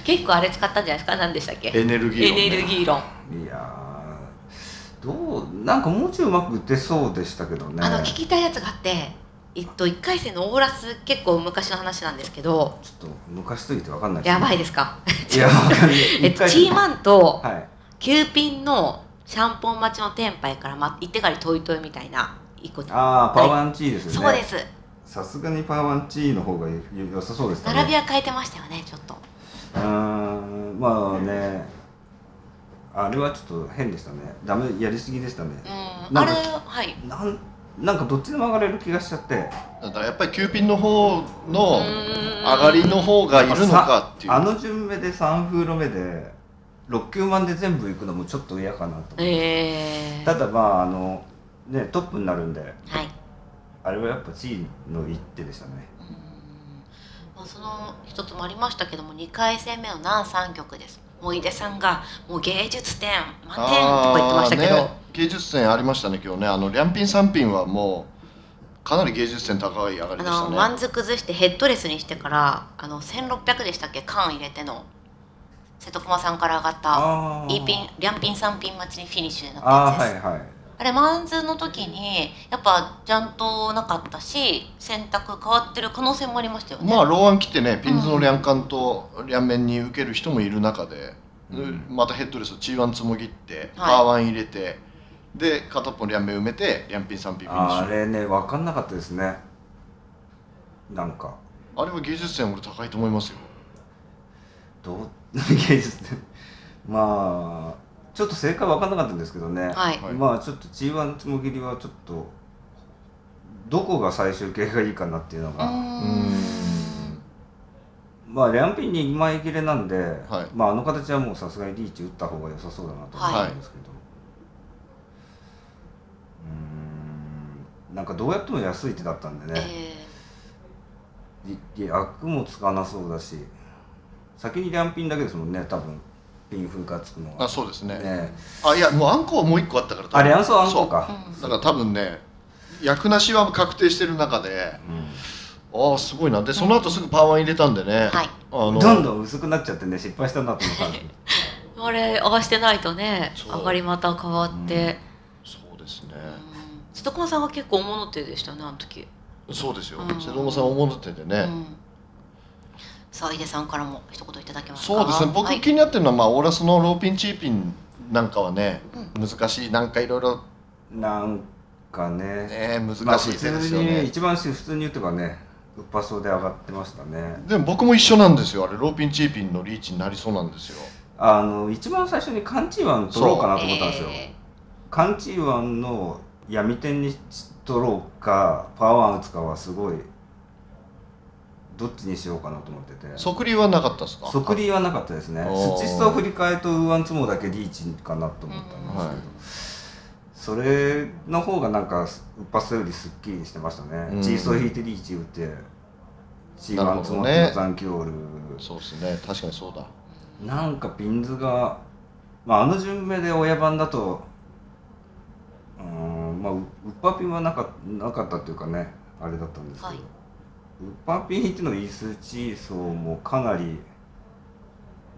結構あれ使ったんじゃないですか。何でしたっけ。エネルギー論、ね。エネルギー論。いやー。どうなんかもうちょいうまく出そうでしたけどね。聞きたいやつがあって、1回戦のオーラス、結構昔の話なんですけど、ちょっと昔すぎてわかんないです、ね、やばいですか。やばい。チーマンとキューピンのシャンポン待ちのテンパイから行ってからトイトイみたいな1個。ああ、パワーアンチーですね。そうです。さすがにパワーアンチーの方が良さそうですね。並びは変えてましたよね、ちょっと。まあね。あれはちょっと変でしたね。ダメ、やりすぎでしたね。あれ、はい。なんかどっちでも上がれる気がしちゃって。だからやっぱりキューピンの方の上がりの方がいるのかっていう。順目で3風呂目で6、9万で全部行くのもちょっと嫌かなと思って。ただまあね、トップになるんで。はい。あれはやっぱ地位の一手でしたね。まあその一つもありましたけども、2回戦目の南三局です。もう井出さんがもう芸術点満点とか言ってましたけど、ね、芸術点ありましたね今日ね。両ピン3ピンはもうかなり芸術点高い上がりでしたね。ワンズ崩してヘッドレスにしてから1600でしたっけ、缶入れての瀬戸熊さんから上がったイーピン両ピン3ピン待ちにフィニッシュになったやつです。 はいはい、あれマンズの時にやっぱジャントなかったし、選択変わってる可能性もありましたよね。まあローアン切ってね、ピンズのリャンカンとリャン面に受ける人もいる中で、うん、またヘッドレスを G1 つもぎってパーワン入れて、はい、で片っぽリャン面埋めてリャンピン3ピンフィニッシュ。あれね、分かんなかったですね。なんかあれは芸術点俺高いと思いますよ。どう芸術点まあちょっと正解分かんなかったんですけどね、はい、まあちょっと G1 つもぎりはちょっとどこが最終形がいいかなっていうのが、まあ両ピンに2枚切れなんで、はい、まあ形はもうさすがにリーチ打った方が良さそうだなと思うんですけど、はい、なんかどうやっても安い手だったんでね、悪もつかなそうだし、先に両ピンだけですもんね、多分。ピン風がつくのは。あ、そうですね。あ、いや、もうあんこはもう1個あったから。あれ、あんこはあんこか。だから多分ね、役なしは確定してる中で、ああすごいな。でその後すぐパワー入れたんでね、どんどん薄くなっちゃってね、失敗したなと思った。あれ合わせてないとね、上がりまた変わって。そうですね。瀬戸熊さんは結構大物手でしたね、あの時。そうですよ。瀬戸熊さん大物手でね。さあ井出さんからも一言いただけますか。そうですね、僕気になってるのは、まあオーラスのローピンチーピンなんかはね、難しい、なんかいろいろなんかね、難しいですよね。一番普通に言ってばね、ウッパソで上がってましたね。でも僕も一緒なんですよ。あれローピンチーピンのリーチになりそうなんですよ。一番最初にカンチーワン取ろうかなと思ったんですよ。カンチーワンの闇点に取ろうかパワーワン打つかはすごいどっちにしようかなと思ってて。即利はなかったですか。即利はなかったですね。スチスト振り替えとウーアンツモだけリーチかなと思ったんですけど、それの方がなんか打っパスよりすっきりしてましたね、うん、チーソー引いてリーチ打ってチーマン詰まっての残球オール、そうですね、確かにそうだ。なんかビンズが、まあ、あの順目で親番だとまあ、ウッパピンはなかったっていうかね、あれだったんですけど、はい、ウッパピン引いてのイースチーソーもかなり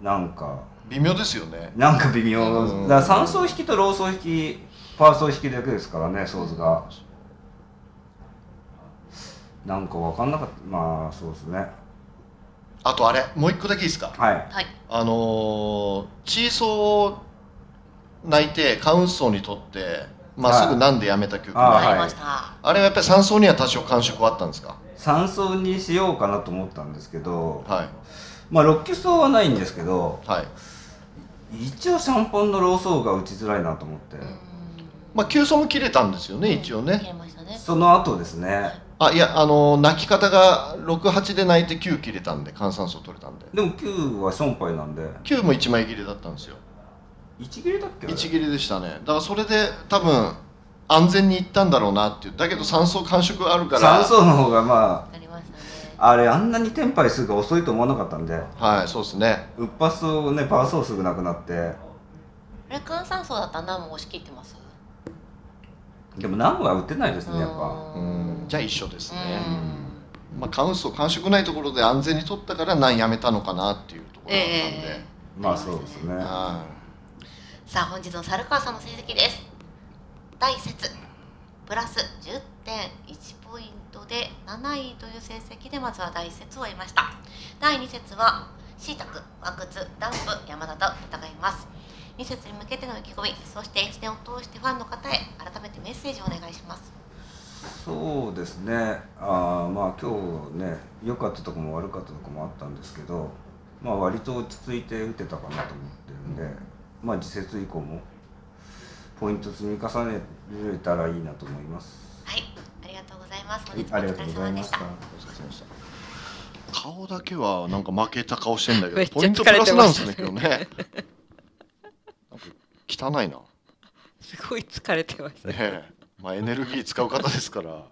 なんか微妙ですよね。なんか微妙だから、3層引きとロー層引きパー層引きだけですからね、ソーズがなんか分かんなかった。まあそうですね。あとあれもう一個だけいいですか。はい、チーソー泣いてカウンソーにとってまっすぐなんでやめた曲がありました。あれはやっぱり3層には多少感触はあったんですか。3層にしようかなと思ったんですけど、はい、まあ6球層はないんですけど、はい、一応シャンポンのロー層が打ちづらいなと思って、まあ9層も切れたんですよね、一応ね。切れましたね、その後ですね、はい。あ、いや、泣き方が6、8で泣いて9切れたんで、換算層取れたんで。でも9はションパイなんで、9も1枚切れだったんですよ。1切れだっけ。1切れでしたね。だからそれで多分安全にいったんだろうなっていう。だけど3層感触あるから、3層の方がまあ、ありましたね。あれあんなにテンパイ数が遅いと思わなかったんで、はい、そうですね。ウッパスをね、パー層すぐなくなって、あれ換算層だったら何も押し切ってます。でも何は打てないですね、やっぱ。じゃあ一緒ですね。まあ関数を感触ないところで安全に取ったから何やめたのかなっていうところだったんで、まあそうですね。さあ本日の猿川さんの成績です。第1節プラス 10.1 ポイントで7位という成績でまずは第1節を終えました。第2節はシータク、ワクツ、ダンプ、山田と戦います。2節に向けての意気込み、そして1年を通してファンの方へ改めてメッセージをお願いします。そうですね、まあ今日ね、良かったとこも悪かったとこもあったんですけど、まあ、割と落ち着いて打てたかなと思ってるんで、まあ、次節以降もポイント積み重ねられたらいいなと思います。はい、ありがとうございます。本日もお疲れ様でした。顔だけはなんか負けた顔してんだけど、ポイントプラスなんですね、今日ね。汚いな。すごい疲れてましたね。まあエネルギー使う方ですから。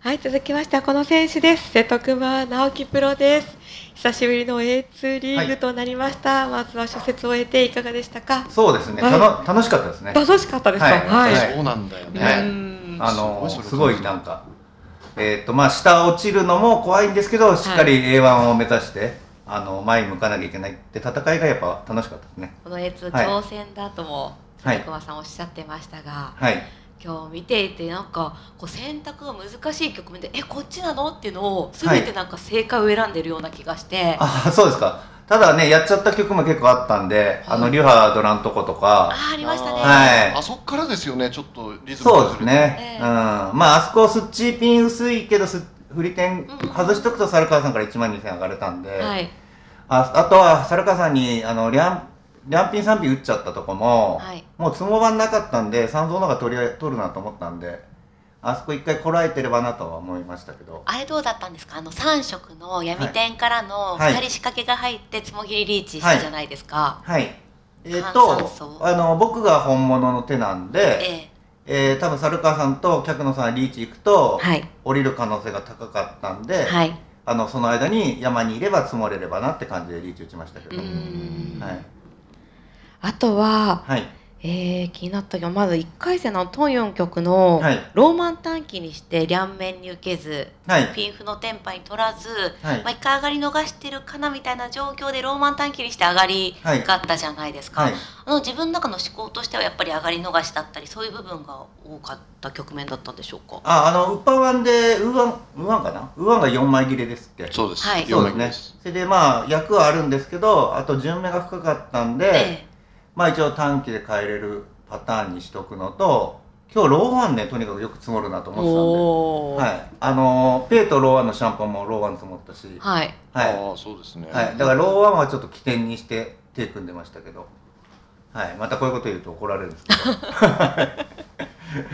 はい、続きましてはこの選手です。瀬戸熊直樹プロです。久しぶりの A2 リーグとなりました。まずは初節を終えていかがでしたか。そうですね。楽しかったですね。楽しかったですか。はい。そうなんだよね。すごいなんかまあ下落ちるのも怖いんですけど、しっかり A1 を目指して。前に向かなきゃいけないって戦いがやっぱ楽しかったですね。この A2 挑戦だとも瀬戸熊さんおっしゃってましたが、はい、今日見ていてなんかこう選択が難しい局面でこっちなのっていうのを全てなんか正解を選んでるような気がして、はい、あ、そうですか。ただね、やっちゃった曲も結構あったんで、リュハドラのとことか、ありましたね。はい、あそこからですよね、ちょっとリズムがずれて。そうですね。まああそこスッチーピン薄いけど振り点外しとくと猿川さんから12,000上がれたんで、はい、あとは猿川さんにリャンピン3ピン打っちゃったとこも、はい、もうつもばんなかったんで3層の方が取るなと思ったんで、あそこ一回こらえてればなとは思いましたけど。あれどうだったんですか。3色の闇点からの2人仕掛けが入ってつもぎりリーチしたじゃないですか。はい、はい、僕が本物の手なんで、多分猿川さんと客野さんリーチ行くと、はい、降りる可能性が高かったんで、はい、その間に山にいれば積もれればなって感じでリーチ打ちましたけど、あとは、はい、気になったけどまず1回戦のトン4局のローマン短期にして両面に受けず、はい、ピンフのテンパに取らず、はい、まあ1回上がり逃してるかなみたいな状況でローマン短期にして上がりがあったじゃないですか、はいはい、自分の中の思考としてはやっぱり上がり逃しだったりそういう部分が多かった局面だったんでしょうか。ウッパワンでウーワンかな、ウーワンが4枚切れですって。そうです、はい、4枚切れです。それでまあ役はあるんですけど、あと順目が深かったんで、まあ一応短期で変えれるパターンにしとくのと、今日ローワンね、とにかくよく積もるなと思ってたんで、はい、ペイとローワンのシャンパンもローワン積もったし、はい、そうですね、はい、だからローワンはちょっと起点にして手組んでましたけど、はい、またこういうこと言うと怒られるんですけど。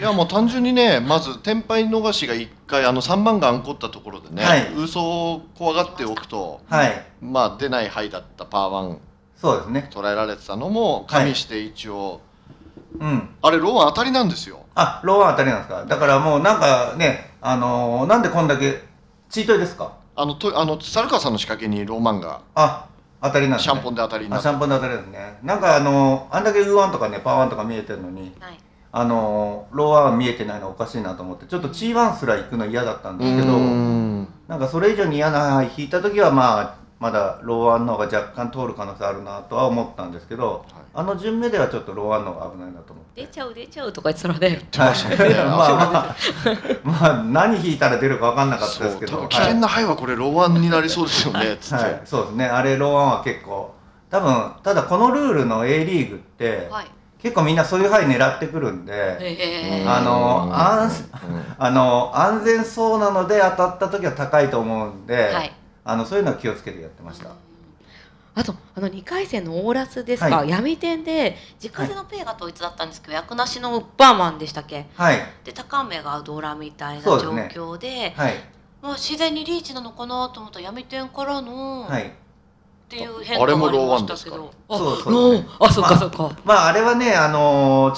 いやもう単純にね、まず天敗逃しが1回3番が暗こったところでね、はい、嘘を怖がっておくと、はい、まあ出ない牌だったパー1。そうですね、捉えられてたのも加味して一応あれローワン当たりなんですよ。あ、ローワン当たりなんですか。だからもうなんかね、なんでこんだけチートイですか。猿川さんの仕掛けにローマンが当たりなんですね。シャンポンで当たりなんです。シャンポンで当たりですね。なんかあんだけウーワンとかね、パーワンとか見えてるのに、はい、ローワン見えてないのおかしいなと思って、ちょっとチーワンすら行くの嫌だったんですけど、なんかそれ以上に嫌な牌引いた時はまあまだローワンの方が若干通る可能性あるなとは思ったんですけど、あの順目ではちょっとローワンの方が危ないなと思って。出ちゃう出ちゃうとか言ってたので。言ってましたね。まあ何引いたら出るか分かんなかったですけど。危険な牌はこれローワンになりそうですよね。はい、そうですね。あれローワンは結構多分、ただこのルールの A リーグって結構みんなそういう牌狙ってくるんで、安全そうなので当たった時は高いと思うんで。はい。そういうのは気をつけてやってました。あと2回戦のオーラスですか、はい、闇天で自家製のペイが統一だったんですけど、役なしのバーマンでしたっけ、はい、で高めがドラみたいな状況 で、はい、もう自然にリーチなのかなと思ったら闇天からの、はい、っていう変化がありましたけど、あ、そうかそうか、まああれはね、ちょっ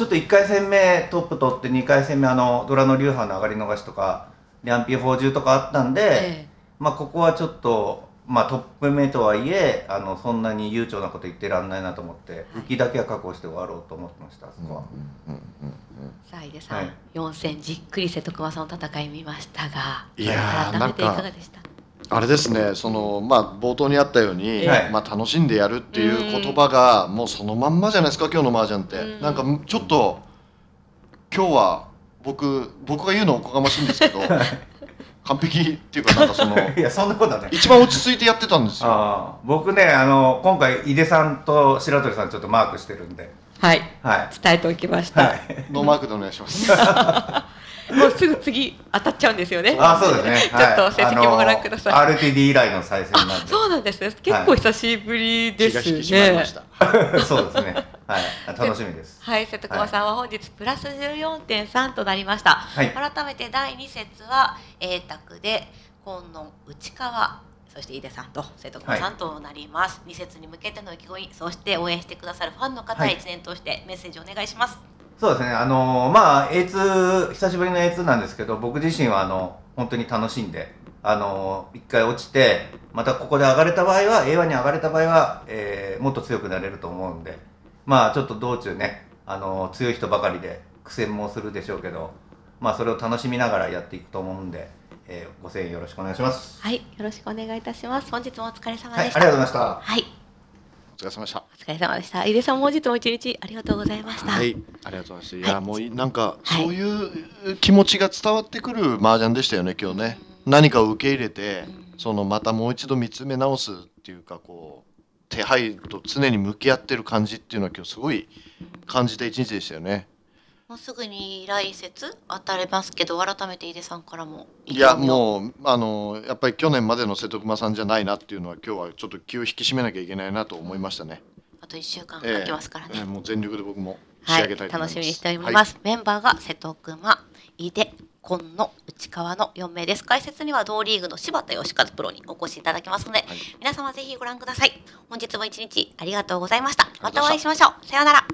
と1回戦目トップ取って2回戦目ドラの流派の上がり逃しとかリャンピー宝珠とかあったんで。まあここはちょっと、まあ、トップ目とはいえそんなに悠長なこと言ってらんないなと思って、はい、浮きだけは確保して終わろうと思ってました。そこはさあ井出さん、はい、4戦じっくり瀬戸熊さんの戦い見ましたが、いや改めていかがでした。あれですね、まあ、冒頭にあったように、まあ、楽しんでやるっていう言葉がもうそのまんまじゃないですか今日の麻雀って。なんかちょっと今日は僕が言うのおこがましいんですけど完璧っていうか、なんかいや、そんなことはない。一番落ち着いてやってたんですよ。僕ね、今回井出さんと白鳥さんちょっとマークしてるんで。はい。はい。伝えておきました。はい、ノーマークでお願いします。もうすぐ次当たっちゃうんですよね。あ、そうですね。ちょっと成績もご覧ください。RTD 以来の再戦なんで。そうなんですね。結構久しぶりですね。気が引き締まりました。そうですね。はい、楽しみです。はい、瀬戸熊さんは本日プラス 14.3 となりました。はい、改めて第2節は A 卓で紺の内川、そして井出さんと瀬戸熊さんとなります。はい、2節に向けての意気込み、そして応援してくださるファンの方へ1年通してメッセージお願いします。はい、そうですね。まあ A2 久しぶりの A2 なんですけど、僕自身は本当に楽しんで、一回落ちてまたここで上がれた場合は A1 に上がれた場合は、もっと強くなれると思うんで。まあちょっと道中ね、強い人ばかりで苦戦もするでしょうけど、まあそれを楽しみながらやっていくと思うんで、ご声援よろしくお願いします。はい、よろしくお願いいたします。本日もお疲れ様でした。はい、ありがとうございました。はい、お疲れ様でした。お疲れ様でした。井出さんも本日も一日ありがとうございました。はい、ありがとうございました。いや、もうなんかそういう気持ちが伝わってくる麻雀でしたよね今日ね。何かを受け入れて、またもう一度見つめ直すっていうか手配と常に向き合ってる感じっていうのは今日すごい感じた一日でしたよね。もうすぐに来節当たれますけど、改めて井出さんからもいや、もうやっぱり去年までの瀬戸熊さんじゃないなっていうのは今日はちょっと気を引き締めなきゃいけないなと思いましたね。あと1週間空きますからね、もう全力で僕も仕上げたいと思います。はい、楽しみにしております。はい、メンバーが瀬戸熊、井出、紺野、内川の4名です。解説には同リーグの柴田義和プロにお越しいただきますので、はい、皆様ぜひご覧ください。本日も一日ありがとうございました。またお会いしましょう。さようなら。